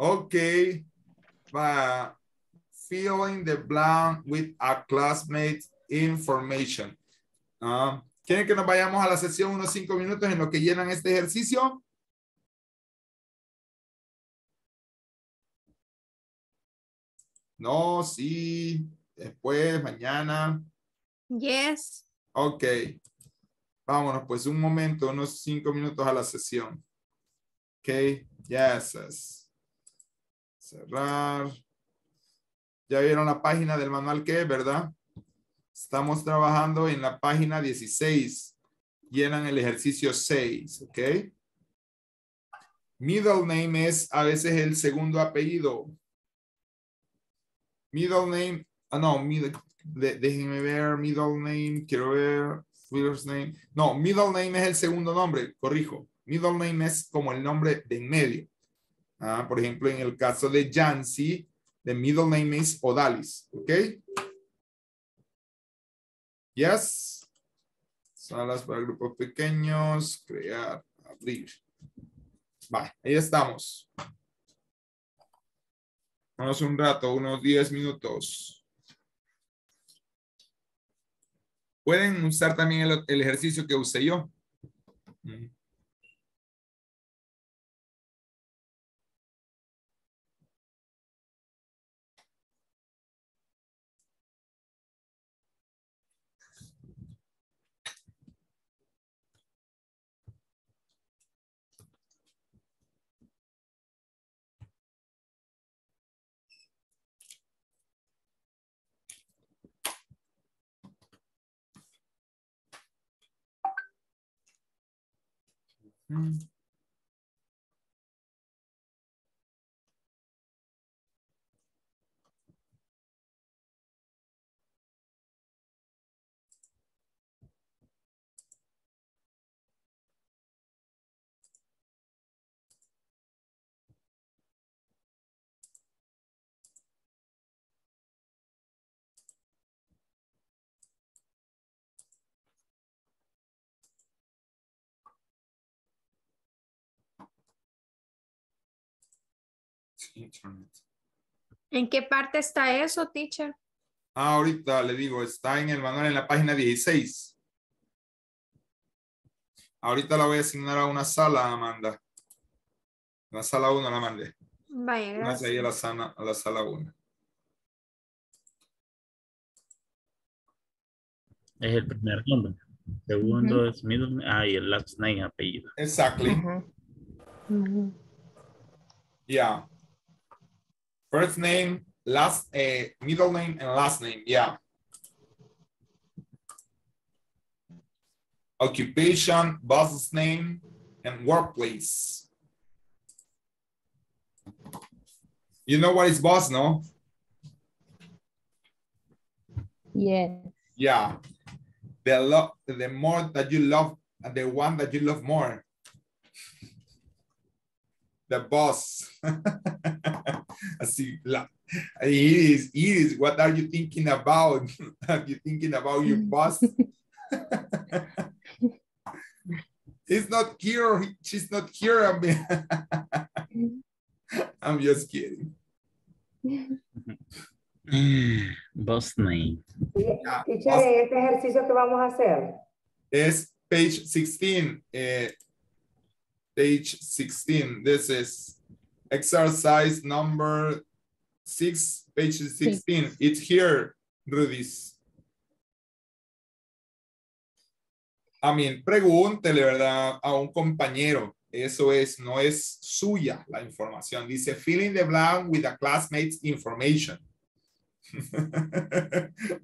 Okay. But filling the blank with a classmate information. ¿Quieren que nos vayamos a la sesión unos 5 minutos en lo que llenan este ejercicio? No, sí, después, mañana. Yes. Ok. Vámonos, pues un momento, unos 5 minutos a la sesión. Ok, yes. Cerrar. Ya vieron la página del manual que es, ¿verdad? Estamos trabajando en la página 16. Llenan el ejercicio 6, ¿ok? Middle name es a veces el segundo apellido. Middle name, déjenme ver, middle name, quiero ver, first name. No, middle name es el segundo nombre, corrijo. Middle name es como el nombre de en medio. Por ejemplo, en el caso de Yancy, the middle name es Odalis, ¿ok? Yes. Salas para grupos pequeños. Crear. Abrir. Va. Ahí estamos. Vamos un rato. Unos 10 minutos. Pueden usar también el ejercicio que usé yo. Internet. ¿En qué parte está eso, teacher? Ahorita le digo, está en el manual en la página 16. Ahorita la voy a asignar a una sala, Amanda. La sala 1 la mandé. Vaya, gracias. Ahí a la sala 1. Es el primer nombre. Segundo es middle name. Ah, y el last name, apellido. Exactly. Yeah. First name, middle name, and last name. Yeah. occupation, boss's name, and workplace. You know what is boss, no? Yeah. Yeah. The more that you love, the one that you love more. The boss. Así, it is. What are you thinking about? Are you thinking about your boss? It's not here. She's not here. I'm just kidding. Boss name. Teacher, este ejercicio que vamos a hacer es page 16. Page 16. This is exercise number 6, page 16. Six. It's here, Rudis. I mean, pregúntele, ¿verdad? A un compañero. Eso es, no es suya la información. Dice, fill in the blank with a classmate's information.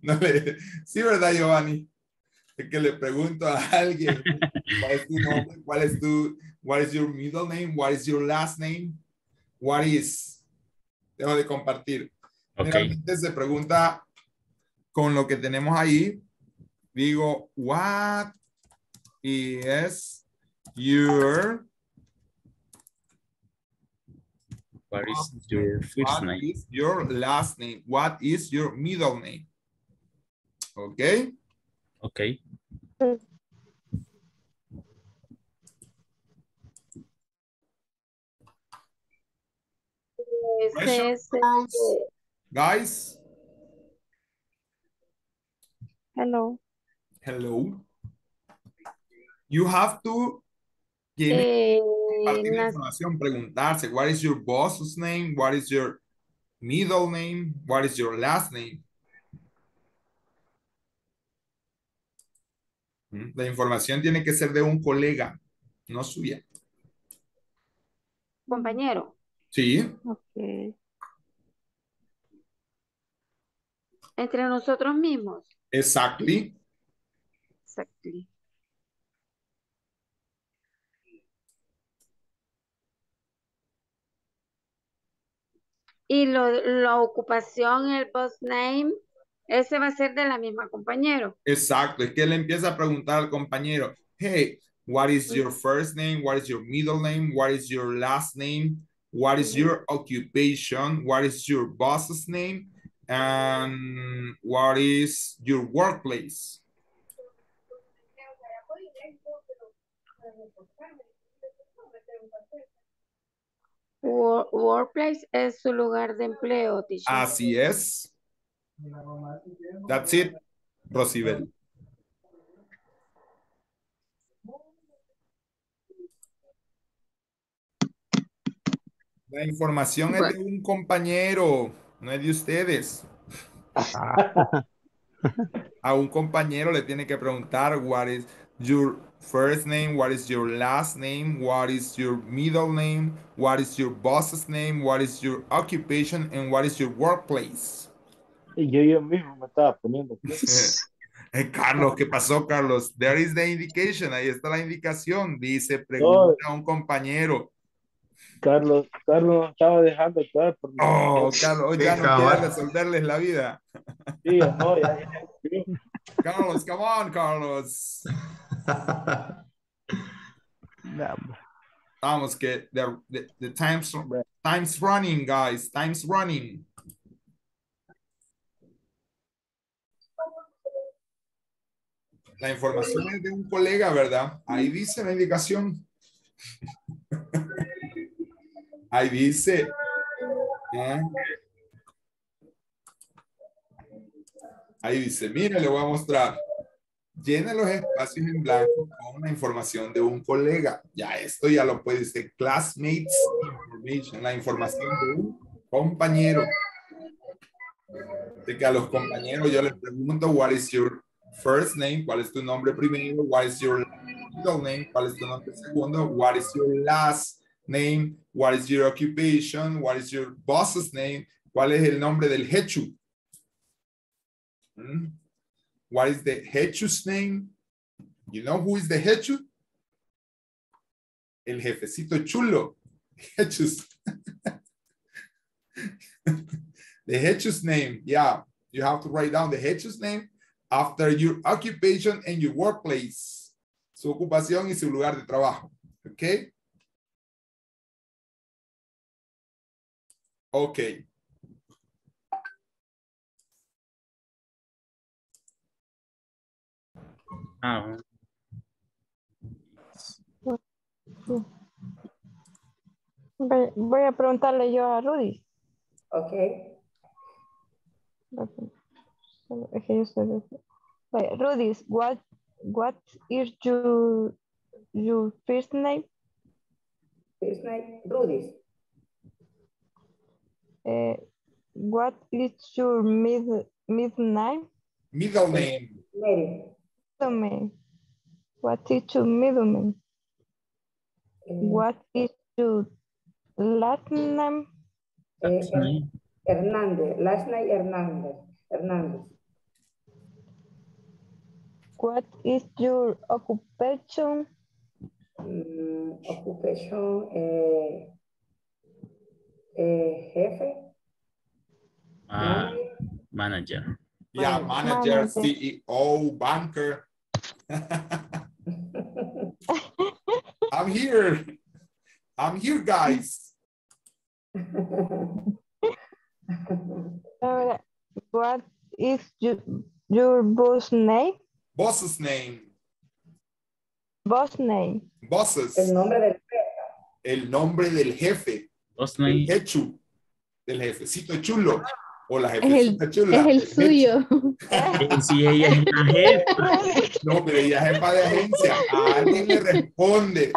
No le... Sí, ¿verdad, Giovanni? Es que le pregunto a alguien, ¿cuál es tu nombre? ¿Cuál es tu... What is your middle name? What is your last name? What is... Dejo de compartir. Okay. Realmente se pregunta con lo que tenemos ahí. Digo, what is your... What is your first name? What is your last name? What is your middle name? Okay. Okay. Guys. Hello. Hello. You have to give information, preguntarse, what is your boss's name? What is your middle name? What is your last name? La información tiene que ser de un colega, no suya. Compañero. Sí. Okay. Entre nosotros mismos. Exactly. Exactly. Y la ocupación, el post name, ese va a ser de la misma compañero. Exacto, es que él empieza a preguntar al compañero, hey, what is your first name? What is your middle name? What is your last name? What is your occupation? What is your boss's name? And what is your workplace? Workplace es su lugar de empleo, teacher. Así es. That's it, Rosibel. La información es de un compañero, no es de ustedes. A un compañero le tiene que preguntar what is your first name, what is your last name, what is your middle name, what is your boss's name, what is your occupation, and what is your workplace. Yo mismo me estaba poniendo. Carlos, ¿qué pasó, Carlos? There is the indication, ahí está la indicación. Dice, pregunta a un compañero. Carlos estaba dejando estar. Por Carlos, hoy ya no quiere resolverles la vida. Sí, no, ya. Carlos, come on, Carlos. Vamos, que the time's running, guys. Time's running. La información es de un colega, ¿verdad? Ahí dice la indicación. Ahí dice. Ahí dice, mira, le voy a mostrar. Llena los espacios en blanco con la información de un colega. Ya esto ya lo puede decir classmates information, la información de un compañero. De que a los compañeros yo les pregunto, what is your first name? ¿Cuál es tu nombre primero? What is your middle name? ¿Cuál es tu nombre segundo? What is your last name? What is your occupation? What is your boss's name? ¿Cuál es el nombre del Hechu? What is the Hechu's name? You know who is the jefe? El jefecito chulo. Jefes. The jefe's name. Yeah, you have to write down the jefe's name after your occupation and your workplace. Su ocupación y su lugar de trabajo. Okay? Okay. Voy a preguntarle yo a Rudy. Ok. Rudy, what is your first name? First name, Rudy. What is your middle name? Middle name. Mary. What is your middle name? What is your last name? Hernández. Last name Hernández. Hernández. What is your occupation? Occupation. Jefe. Manager. Yeah, manager, CEO, banker. I'm here, guys. What is your boss name? Boss's name. Boss name. Bosses. El nombre del jefe. El nombre del jefe. Boss name. El hecho. Del jefecito chulo. O la jefecita chula. Es el suyo. Si ella es la jefa. No, pero ella es jefa de agencia. A alguien le responde. A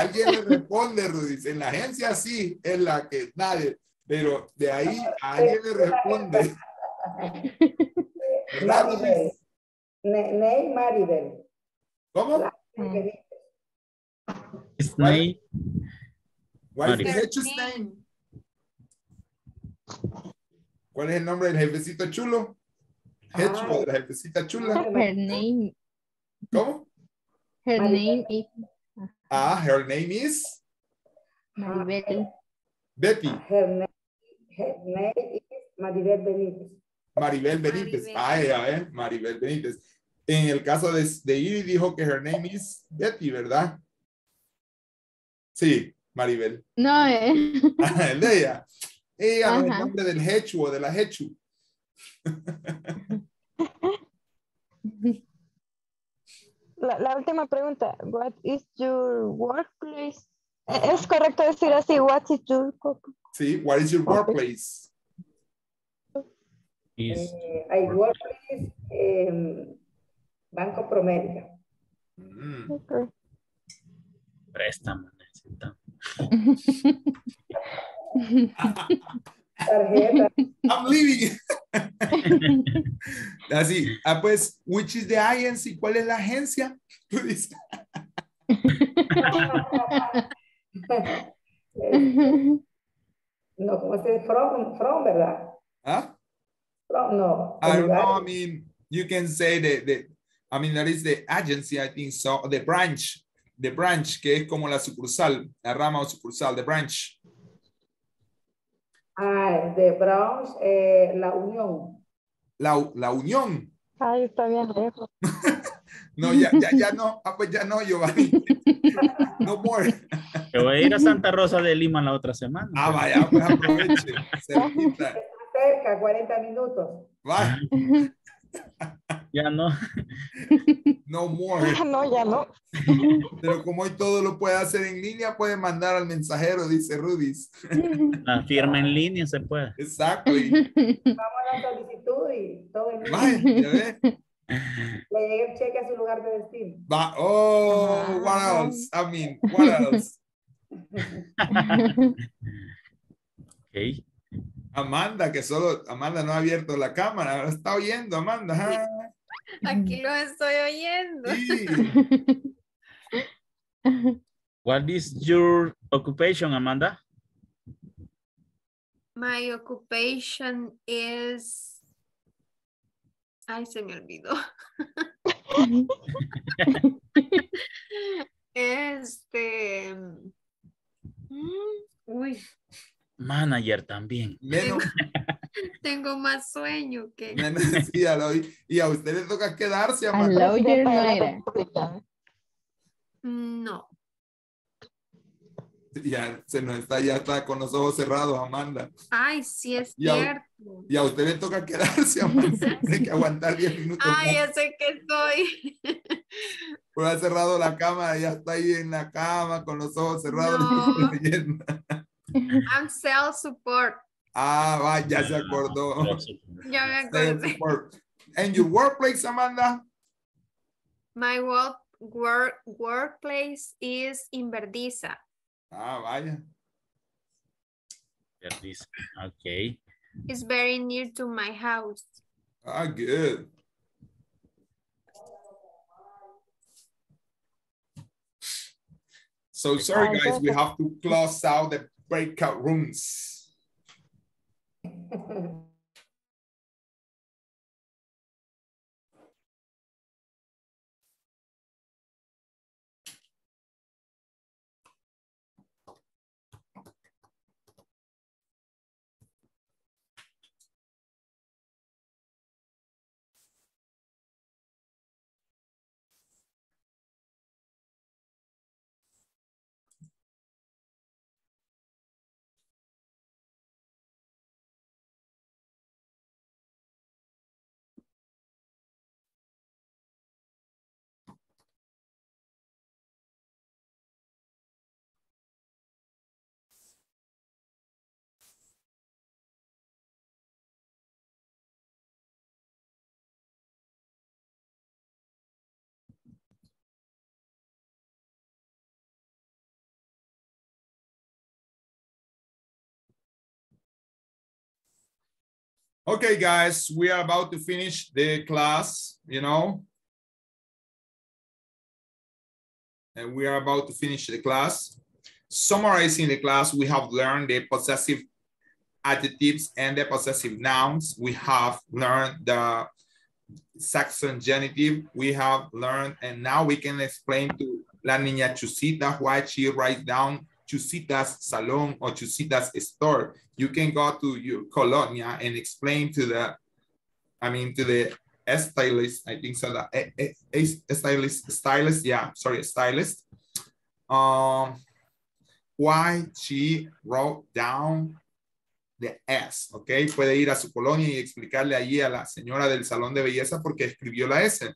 alguien le responde, Rudy. En la agencia sí, es la que nadie. Pero de ahí a alguien le responde. ¿Verdad, Rudy? Ney Maribel. ¿Cómo? Es Ney. ¿Cuál es el name? ¿Cuál es el nombre del jefecito chulo? Hecho, de la jefecita chula. Her name. ¿Cómo? Her name is. Ah, her name is. Maribel. Betty. Her name is Maribel Benítez. Maribel Benítez. Ah, ella, Maribel Benítez. En el caso de Iri dijo que her name is Betty, ¿verdad? Sí, Maribel. No, El de ella. Ella no es el nombre del hechu o de la hechu. La última pregunta. What is your workplace? ¿Es correcto decir así? What is your workplace? Sí, what is your workplace? I work with Banco Promérica. Okay. Préstamo. I'm leaving. Así, pues, which is the agency? ¿Cuál es la agencia? No, como se dice from, ¿verdad? ¿Ah? From, no. I don't know, I mean, you can say that is the agency, I think so, the branch, que es como la sucursal, la rama o sucursal, the branch. De Browns, la unión. La unión. Ay, está bien lejos. No, ya no. Pues ya no, Giovanni. No more. Te voy a ir a Santa Rosa de Lima la otra semana. Vaya, pues aproveche. Cerquita. Cerca, 40 minutos. Va. Ya no. No more. Ya no. Pero como hoy todo lo puede hacer en línea, puede mandar al mensajero, dice Rudis. La firma en línea se puede. Exacto. Vamos a la solicitud y todo en línea. Vaya, ya ves. Le llega el cheque a su lugar de destino. Va. Oh, what else? I mean, what else? Ok. Amanda, que Amanda no ha abierto la cámara. Ahora está oyendo, Amanda. Aquí lo estoy oyendo. Sí. What is your occupation, Amanda? My occupation is... Ay, se me olvidó. Uy. Manager también. Menos. Tengo más sueño que... Menos, sí, y a usted le toca quedarse. A lawyer no era. No. Ya se nos está, ya está con los ojos cerrados, Amanda. Ay, sí es cierto. Y a usted le toca quedarse, Amanda. Tiene que aguantar 10 minutos. Ay, ya sé que estoy. Pues ha cerrado la cámara, ya está ahí en la cama con los ojos cerrados. No. I'm self-support. Ah, va, ya se acordó. Ya me acordé. ¿En your workplace, Amanda? My workplace is in Verdiza. Ah, vaya. Verdiza, okay. It's very near to my house. Ah, good. So, sorry guys, we have to close out the breakout rooms. Okay, guys, we are about to finish the class, you know. And we are about to finish the class. Summarizing the class, we have learned the possessive adjectives and the possessive nouns. We have learned the Saxon genitive. We have learned, and now we can explain to La Niña Chusita why she writes down Chusita's salon or Chusita's store. You can go to your Colonia and explain to the, I mean, to the stylist, I think so, the stylist, yeah, sorry, stylist, why she wrote down the S, okay? Puede ir a su Colonia y explicarle allí a la señora del salón de belleza porque escribió la S.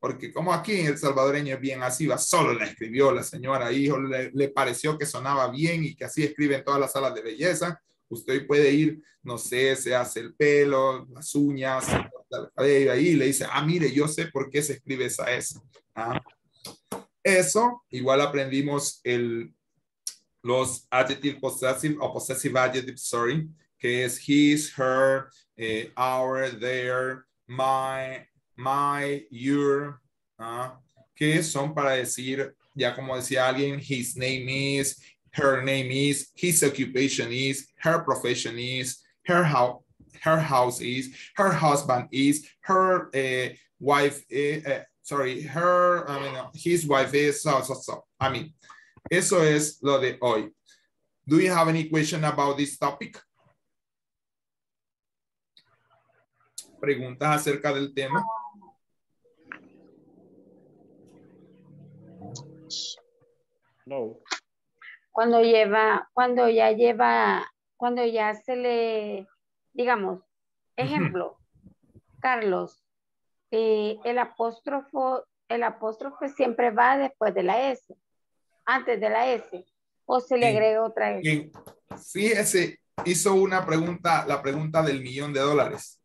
Porque como aquí en El Salvadoreño es bien así, va, solo la escribió la señora, hijo, le pareció que sonaba bien y que así escriben todas las salas de belleza. Usted puede ir, no sé, se hace el pelo, las uñas, se corta el cabello ahí y le dice, ah, mire, yo sé por qué se escribe esa S. Ah. Eso, igual aprendimos los adjectives possessive, o possessive adjectives, sorry, que es his, her, our, their, my, your, que son para decir, ya como decía alguien, his name is, her name is, his occupation is, her profession is, her house is, her husband is, her wife is, sorry, her, I mean, his wife is, so. I mean, eso es lo de hoy. Do you have any question about this topic? Preguntas acerca del tema. No. Cuando ya se le, digamos, ejemplo, Carlos, el apóstrofe siempre va después de la S, antes de la S, o se le agrega otra S. Fíjese, hizo una pregunta, la pregunta del $1.000.000.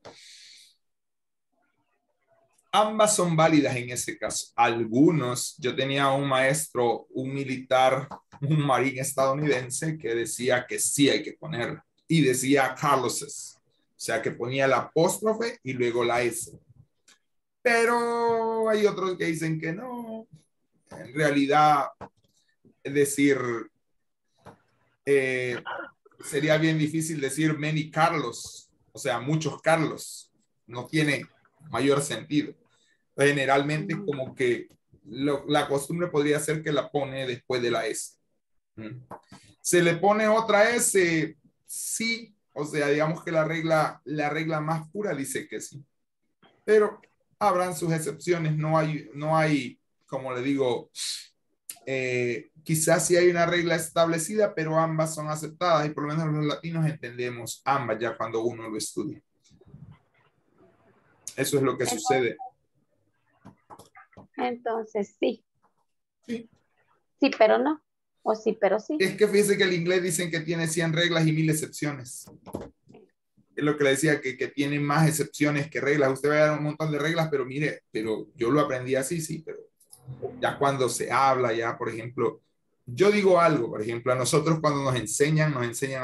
Ambas son válidas en ese caso. Algunos, yo tenía un maestro, un militar, un marín estadounidense que decía que sí hay que ponerla. Y decía Carloses. O sea, que ponía el apóstrofe y luego la S. Pero hay otros que dicen que no. En realidad, es decir, sería bien difícil decir many Carlos. O sea, muchos Carlos. No tiene mayor sentido. generalmente como que la costumbre podría ser que la pone después de la S. Se le pone otra S, sí, o sea, digamos que la regla más pura dice que sí. Pero habrán sus excepciones, no hay, como le digo, quizás sí hay una regla establecida, pero ambas son aceptadas y por lo menos los latinos entendemos ambas ya cuando uno lo estudia. Eso es lo que sucede. Entonces, sí. Sí. Sí, pero no. O sí, pero sí. Es que fíjense que el inglés dicen que tiene 100 reglas y 1000 excepciones. Es lo que le decía, que tiene más excepciones que reglas. Usted va a dar un montón de reglas, pero mire, pero yo lo aprendí así, sí, pero ya cuando se habla, ya, por ejemplo, yo digo algo, por ejemplo, a nosotros cuando nos enseñan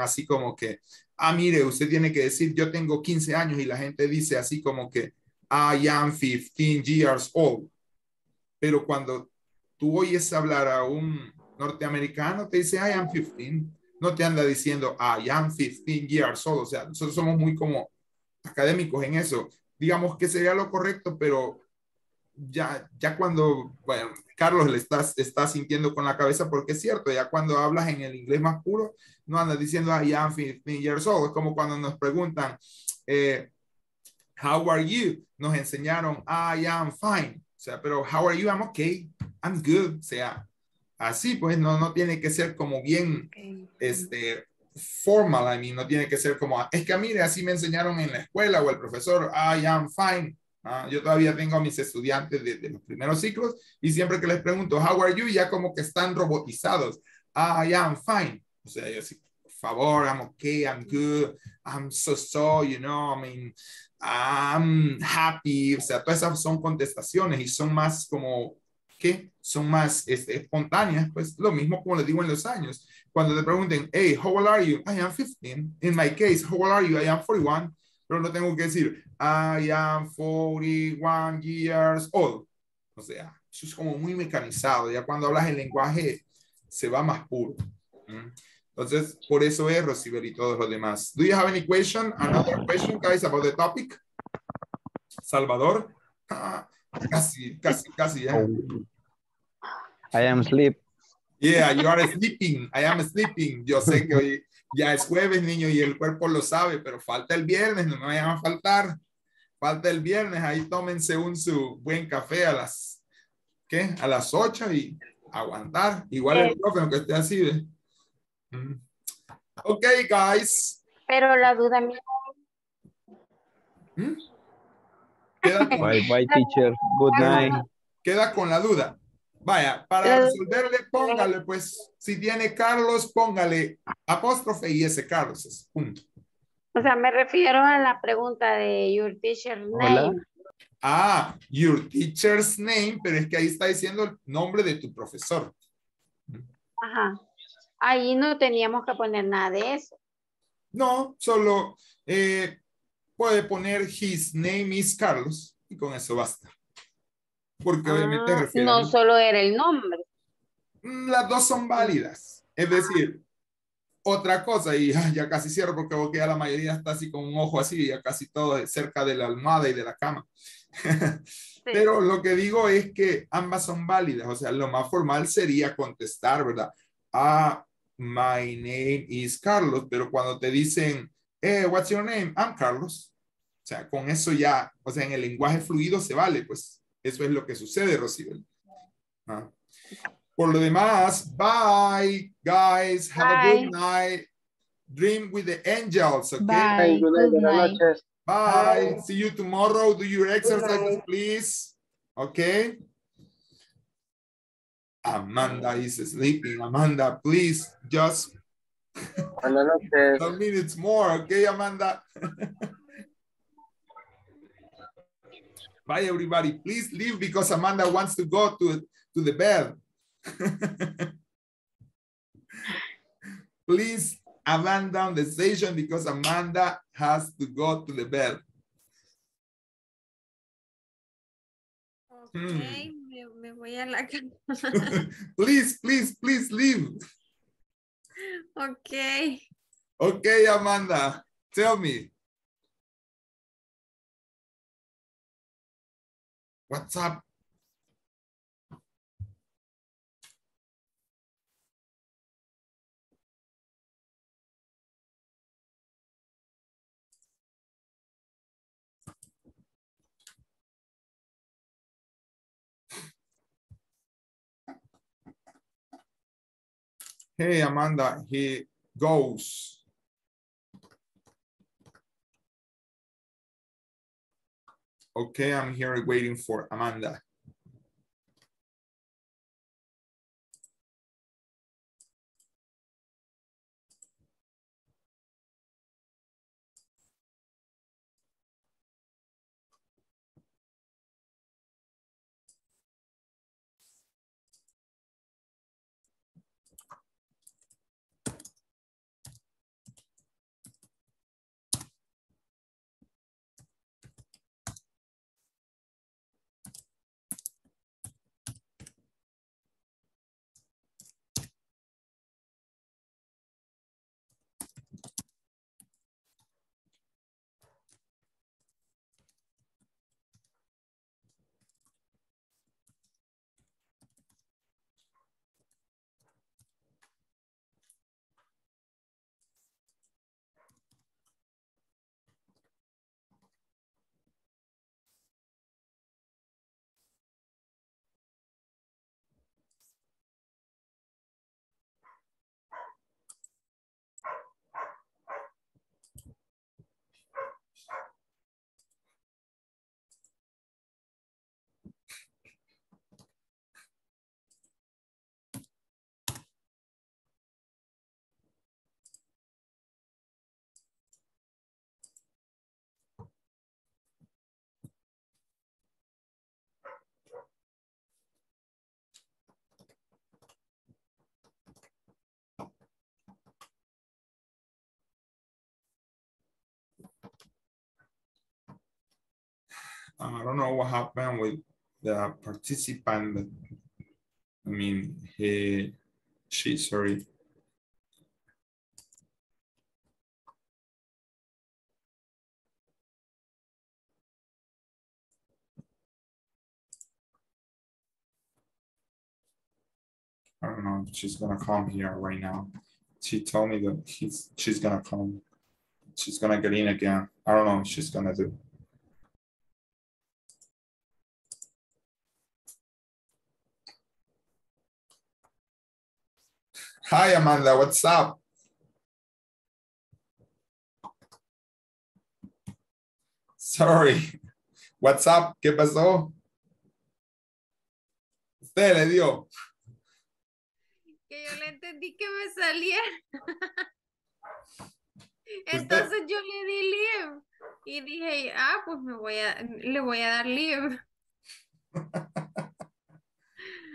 así como que, ah, mire, usted tiene que decir, yo tengo 15 años y la gente dice así como que, I am 15 years old. Pero cuando tú oyes hablar a un norteamericano, te dice, I am 15. No te anda diciendo, I am 15 years old. O sea, nosotros somos muy como académicos en eso. Digamos que sería lo correcto, pero ya cuando, bueno, Carlos le está sintiendo con la cabeza porque es cierto, ya cuando hablas en el inglés más puro, no andas diciendo, I am 15 years old. Es como cuando nos preguntan, how are you? Nos enseñaron, I am fine. O sea, pero how are you? I'm okay. I'm good. O sea, así pues no tiene que ser como bien okay. Formal. I mean, no tiene que ser como, es que mire, así me enseñaron en la escuela o el profesor, I am fine. Yo todavía tengo a mis estudiantes de los primeros ciclos y siempre que les pregunto, how are you? Ya como que están robotizados. I am fine. O sea, yo sí, por favor, I'm okay, I'm good, I'm so, you know, I mean, I'm happy. O sea, todas esas son contestaciones y son más como, ¿qué? Son más espontáneas. Pues lo mismo como les digo en los años. Cuando te pregunten, hey, how old are you? I am 15. In my case, how old are you? I am 41. Pero no tengo que decir, I am 41 years old. O sea, eso es como muy mecanizado. Ya cuando hablas el lenguaje, se va más puro. Entonces, por eso es, Rosibel y todos los demás. Do you have any question? Another question, guys, about the topic? Salvador? Casi, ¿eh? I am asleep. Yeah, you are sleeping. I am sleeping. Yo sé que hoy... Ya es jueves, niño, y el cuerpo lo sabe, pero falta el viernes, no me vayan a faltar. Falta el viernes, ahí tómense su buen café a las, ¿qué? A las 8 y aguantar. Igual el profe, aunque esté así, ¿ve? Ok, guys. Pero la duda mía. Bye, teacher. Good night. Queda con la duda. Vaya, para resolverle, póngale, pues, si tiene Carlos, póngale apóstrofe y ese Carlos es punto. O sea, me refiero a la pregunta de your teacher's name. Hola. Ah, your teacher's name, pero es que ahí está diciendo el nombre de tu profesor. Ajá. Ahí no teníamos que poner nada de eso. No, solo puede poner his name is Carlos y con eso basta. Porque obviamente refieren, no solo era el nombre. Las dos son válidas. Es decir, otra cosa, y ya casi cierro porque veo que ya la mayoría está así con un ojo así, ya casi todo cerca de la almohada y de la cama. Sí. Pero lo que digo es que ambas son válidas. O sea, lo más formal sería contestar, ¿verdad? My name is Carlos. Pero cuando te dicen, what's your name? I'm Carlos. O sea, con eso ya, o sea, en el lenguaje fluido se vale, pues. Eso es lo que sucede, Rosibel. Por lo demás, bye, guys. Have a good night. Dream with the angels, okay? Bye. Good night. Bye. See you tomorrow. Do your exercises, please. Okay? Amanda is sleeping. Amanda, please, just 2 minutes more, okay, Amanda? Bye, everybody. Please leave because Amanda wants to go to the bed. Please abandon the station because Amanda has to go to the bed. Okay, me voy a la cama. Please leave. Okay. Okay, Amanda, tell me. What's up? Hey, Amanda, he goes. Okay, I'm here waiting for Amanda. I don't know what happened with the participant, but I mean, she, sorry. I don't know if she's gonna come here right now. She told me that she's gonna come. She's gonna get in again. I don't know what she's gonna do. Hi, Amanda, what's up? Sorry. What's up? ¿Qué pasó? Usted le dio. Que yo le entendí que me saliera. Entonces yo le di leave. Y dije, ah, pues le voy a dar leave.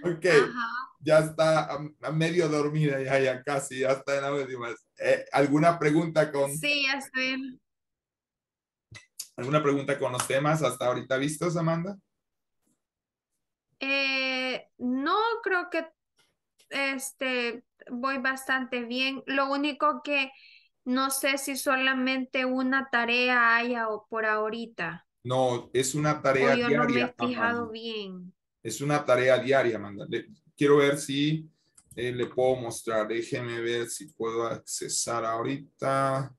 Ok, ya está a medio dormida, ya casi, ya está en la última. ¿Alguna pregunta con? Sí, ya estoy. ¿Alguna pregunta con los temas hasta ahorita vistos, Amanda? No, creo que voy bastante bien. Lo único que no sé si solamente una tarea haya o por ahorita. No, es una tarea diaria. Yo no me he fijado bien. Es una tarea diaria, Amanda. Quiero ver si le puedo mostrar. Déjeme ver si puedo accesar ahorita.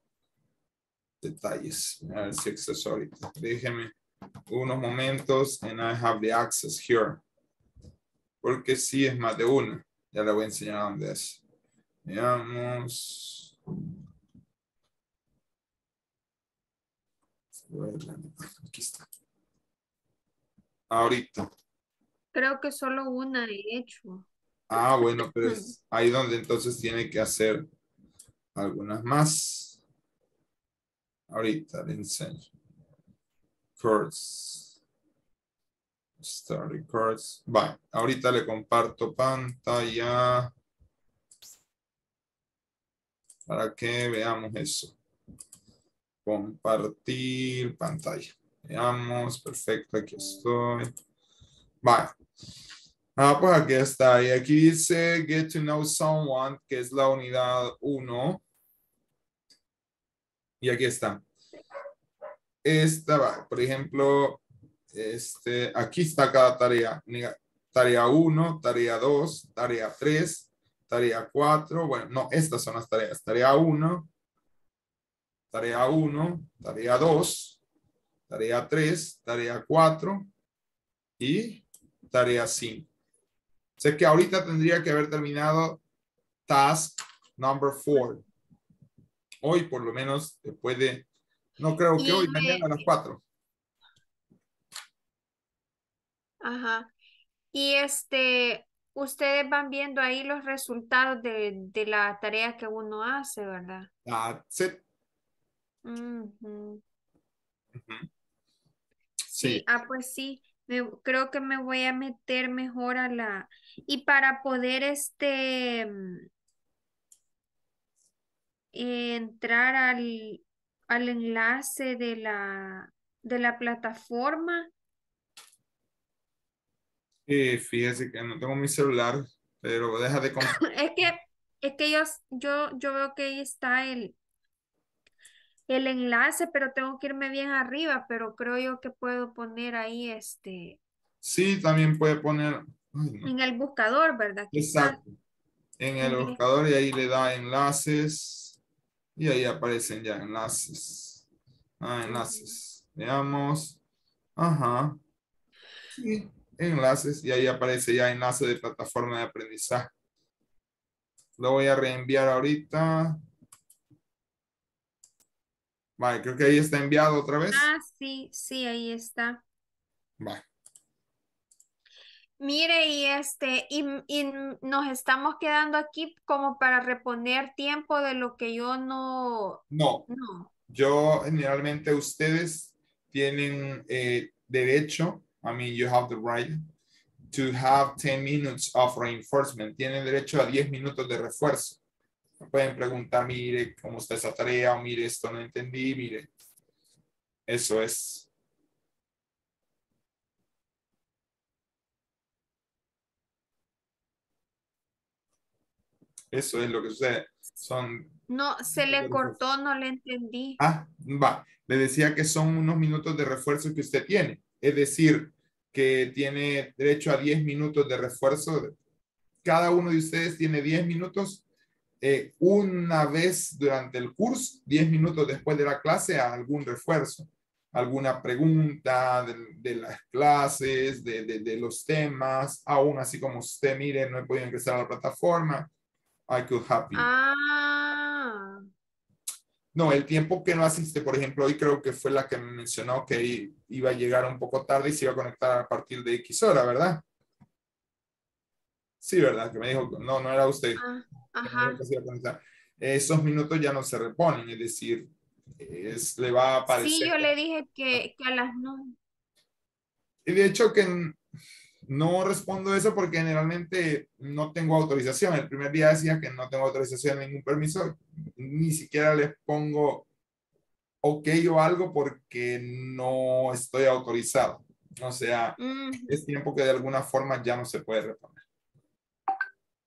Detalles. A ver si acceso ahorita. Déjeme unos momentos. And I have the access here. Porque sí es más de una. Ya le voy a enseñar dónde es. Veamos. Aquí está. Ahorita. Creo que solo una he hecho. Ah, bueno, pero es ahí donde entonces tiene que hacer algunas más. Ahorita le enseño. Course. Study course. Vale, ahorita le comparto pantalla. Para que veamos eso. Compartir pantalla. Veamos, perfecto, aquí estoy. Vale. Ah, pues aquí está. Y aquí dice Get to Know Someone, que es la unidad 1. Y aquí está. Esta va, por ejemplo, aquí está cada tarea. Tarea 1, tarea 2, tarea 3, tarea 4. Bueno, no, estas son las tareas. Tarea 1, tarea 2, tarea 3, tarea 4 y tarea 5. Sé que ahorita tendría que haber terminado task number 4. Hoy por lo menos puede, no creo que hoy, mañana a las 4. Ajá. Y ustedes van viendo ahí los resultados de la tarea que uno hace, ¿verdad? That's it. Uh-huh. Uh-huh. Sí. Pues sí, creo que me voy a meter mejor a la... Y para poder entrar al enlace de la plataforma. Fíjese que no tengo mi celular, pero deja de... Es que yo veo que ahí está el enlace, pero tengo que irme bien arriba, pero creo yo que puedo poner ahí Sí, también puede poner... En el buscador, ¿verdad? Exacto. En el buscador y ahí le da enlaces y ahí aparecen ya enlaces. Enlaces. Veamos. Ajá. Sí. Enlaces y ahí aparece ya enlace de plataforma de aprendizaje. Lo voy a reenviar ahorita. Vale, creo que ahí está enviado otra vez. Ah, sí, sí, ahí está. Vale. Mire, y nos estamos quedando aquí como para reponer tiempo de lo que yo no... No. Yo generalmente ustedes tienen derecho... I mean, you have the right to have 10 minutes of reinforcement. Tienen derecho a 10 minutos de refuerzo. Pueden preguntar, mire, ¿cómo está esa tarea? O mire, esto no entendí, mire. Eso es. Eso es lo que sucede. Son... No, se le cortó, no le entendí. Ah, va. Le decía que son unos minutos de refuerzo que usted tiene. Es decir, que tiene derecho a 10 minutos de refuerzo. Cada uno de ustedes tiene 10 minutos una vez durante el curso, 10 minutos después de la clase a algún refuerzo, alguna pregunta de las clases, de los temas, aún así como usted mire, no he podido ingresar a la plataforma, I could help you. Ah. No, el tiempo que no asiste, por ejemplo, hoy creo que fue la que me mencionó que iba a llegar un poco tarde y se iba a conectar a partir de X hora, ¿verdad? Sí, ¿verdad? Que me dijo, no era usted. Ajá. Esos minutos ya no se reponen, es decir, le va a aparecer. Sí, yo le dije que a las 9. Y de hecho que no respondo eso porque generalmente no tengo autorización. El primer día decía que no tengo autorización, ningún permiso. Ni siquiera les pongo ok o algo porque no estoy autorizado. O sea, es tiempo que de alguna forma ya no se puede reponer.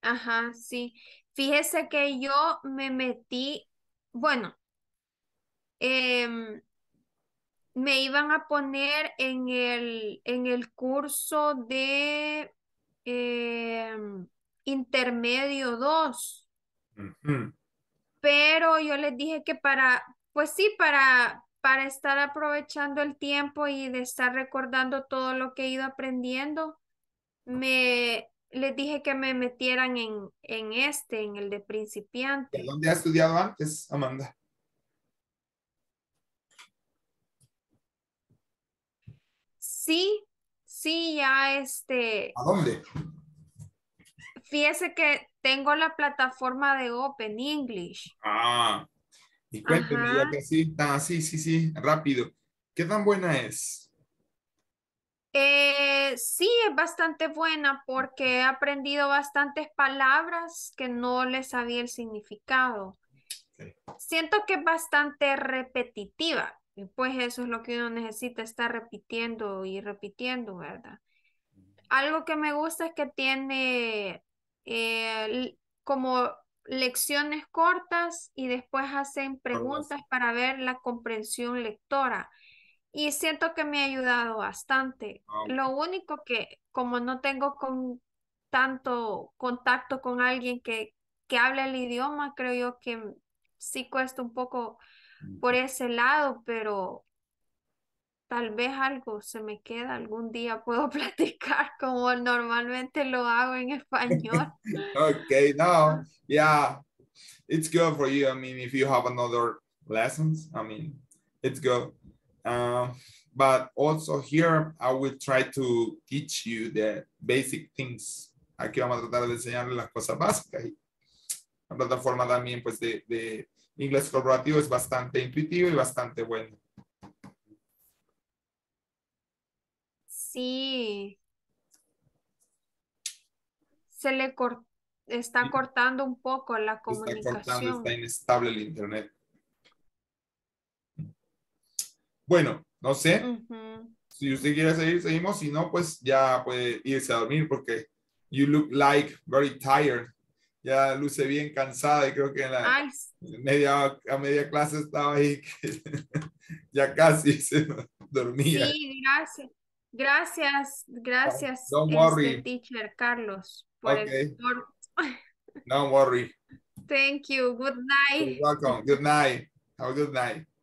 Ajá, sí. Fíjese que yo me metí, bueno, me iban a poner en el curso de intermedio 2. Uh-huh. Pero yo les dije que para estar aprovechando el tiempo y de estar recordando todo lo que he ido aprendiendo, les dije que me metieran en el de principiante. ¿Dónde ha estudiado antes, Amanda? Sí, sí, ya ¿A dónde? Fíjese que tengo la plataforma de Open English. Ah, y cuénteme, ya que así, sí, rápido. ¿Qué tan buena es? Sí, es bastante buena porque he aprendido bastantes palabras que no les sabía el significado. Okay. Siento que es bastante repetitiva. Y pues eso es lo que uno necesita, estar repitiendo y repitiendo, ¿verdad? Algo que me gusta es que tiene como lecciones cortas y después hacen preguntas para ver la comprensión lectora. y siento que me ha ayudado bastante. Lo único que, como no tengo tanto contacto con alguien que habla el idioma, creo yo que sí cuesta un poco por ese lado, pero tal vez algo se me queda. Algún día puedo platicar como normalmente lo hago en español. Okay, no, yeah, it's good for you. I mean, if you have another lessons, I mean, it's good. But also here, I will try to teach you the basic things. Aquí vamos a tratar de enseñarles las cosas básicas. La plataforma también, pues, de inglés corporativo es bastante intuitivo y bastante bueno. Sí. Se le está cortando un poco la comunicación. Está cortando, está inestable el internet. Bueno, no sé. Si usted quiere seguir, seguimos. Si no, pues ya puede irse a dormir porque you look like very tired. Ya luce bien cansada y creo que en la media clase estaba ahí. Ya casi se dormía. Sí, gracias. Gracias, don't worry, teacher Carlos. Por okay. Don't worry. Thank you. Good night. You're welcome. Good night. Have a good night.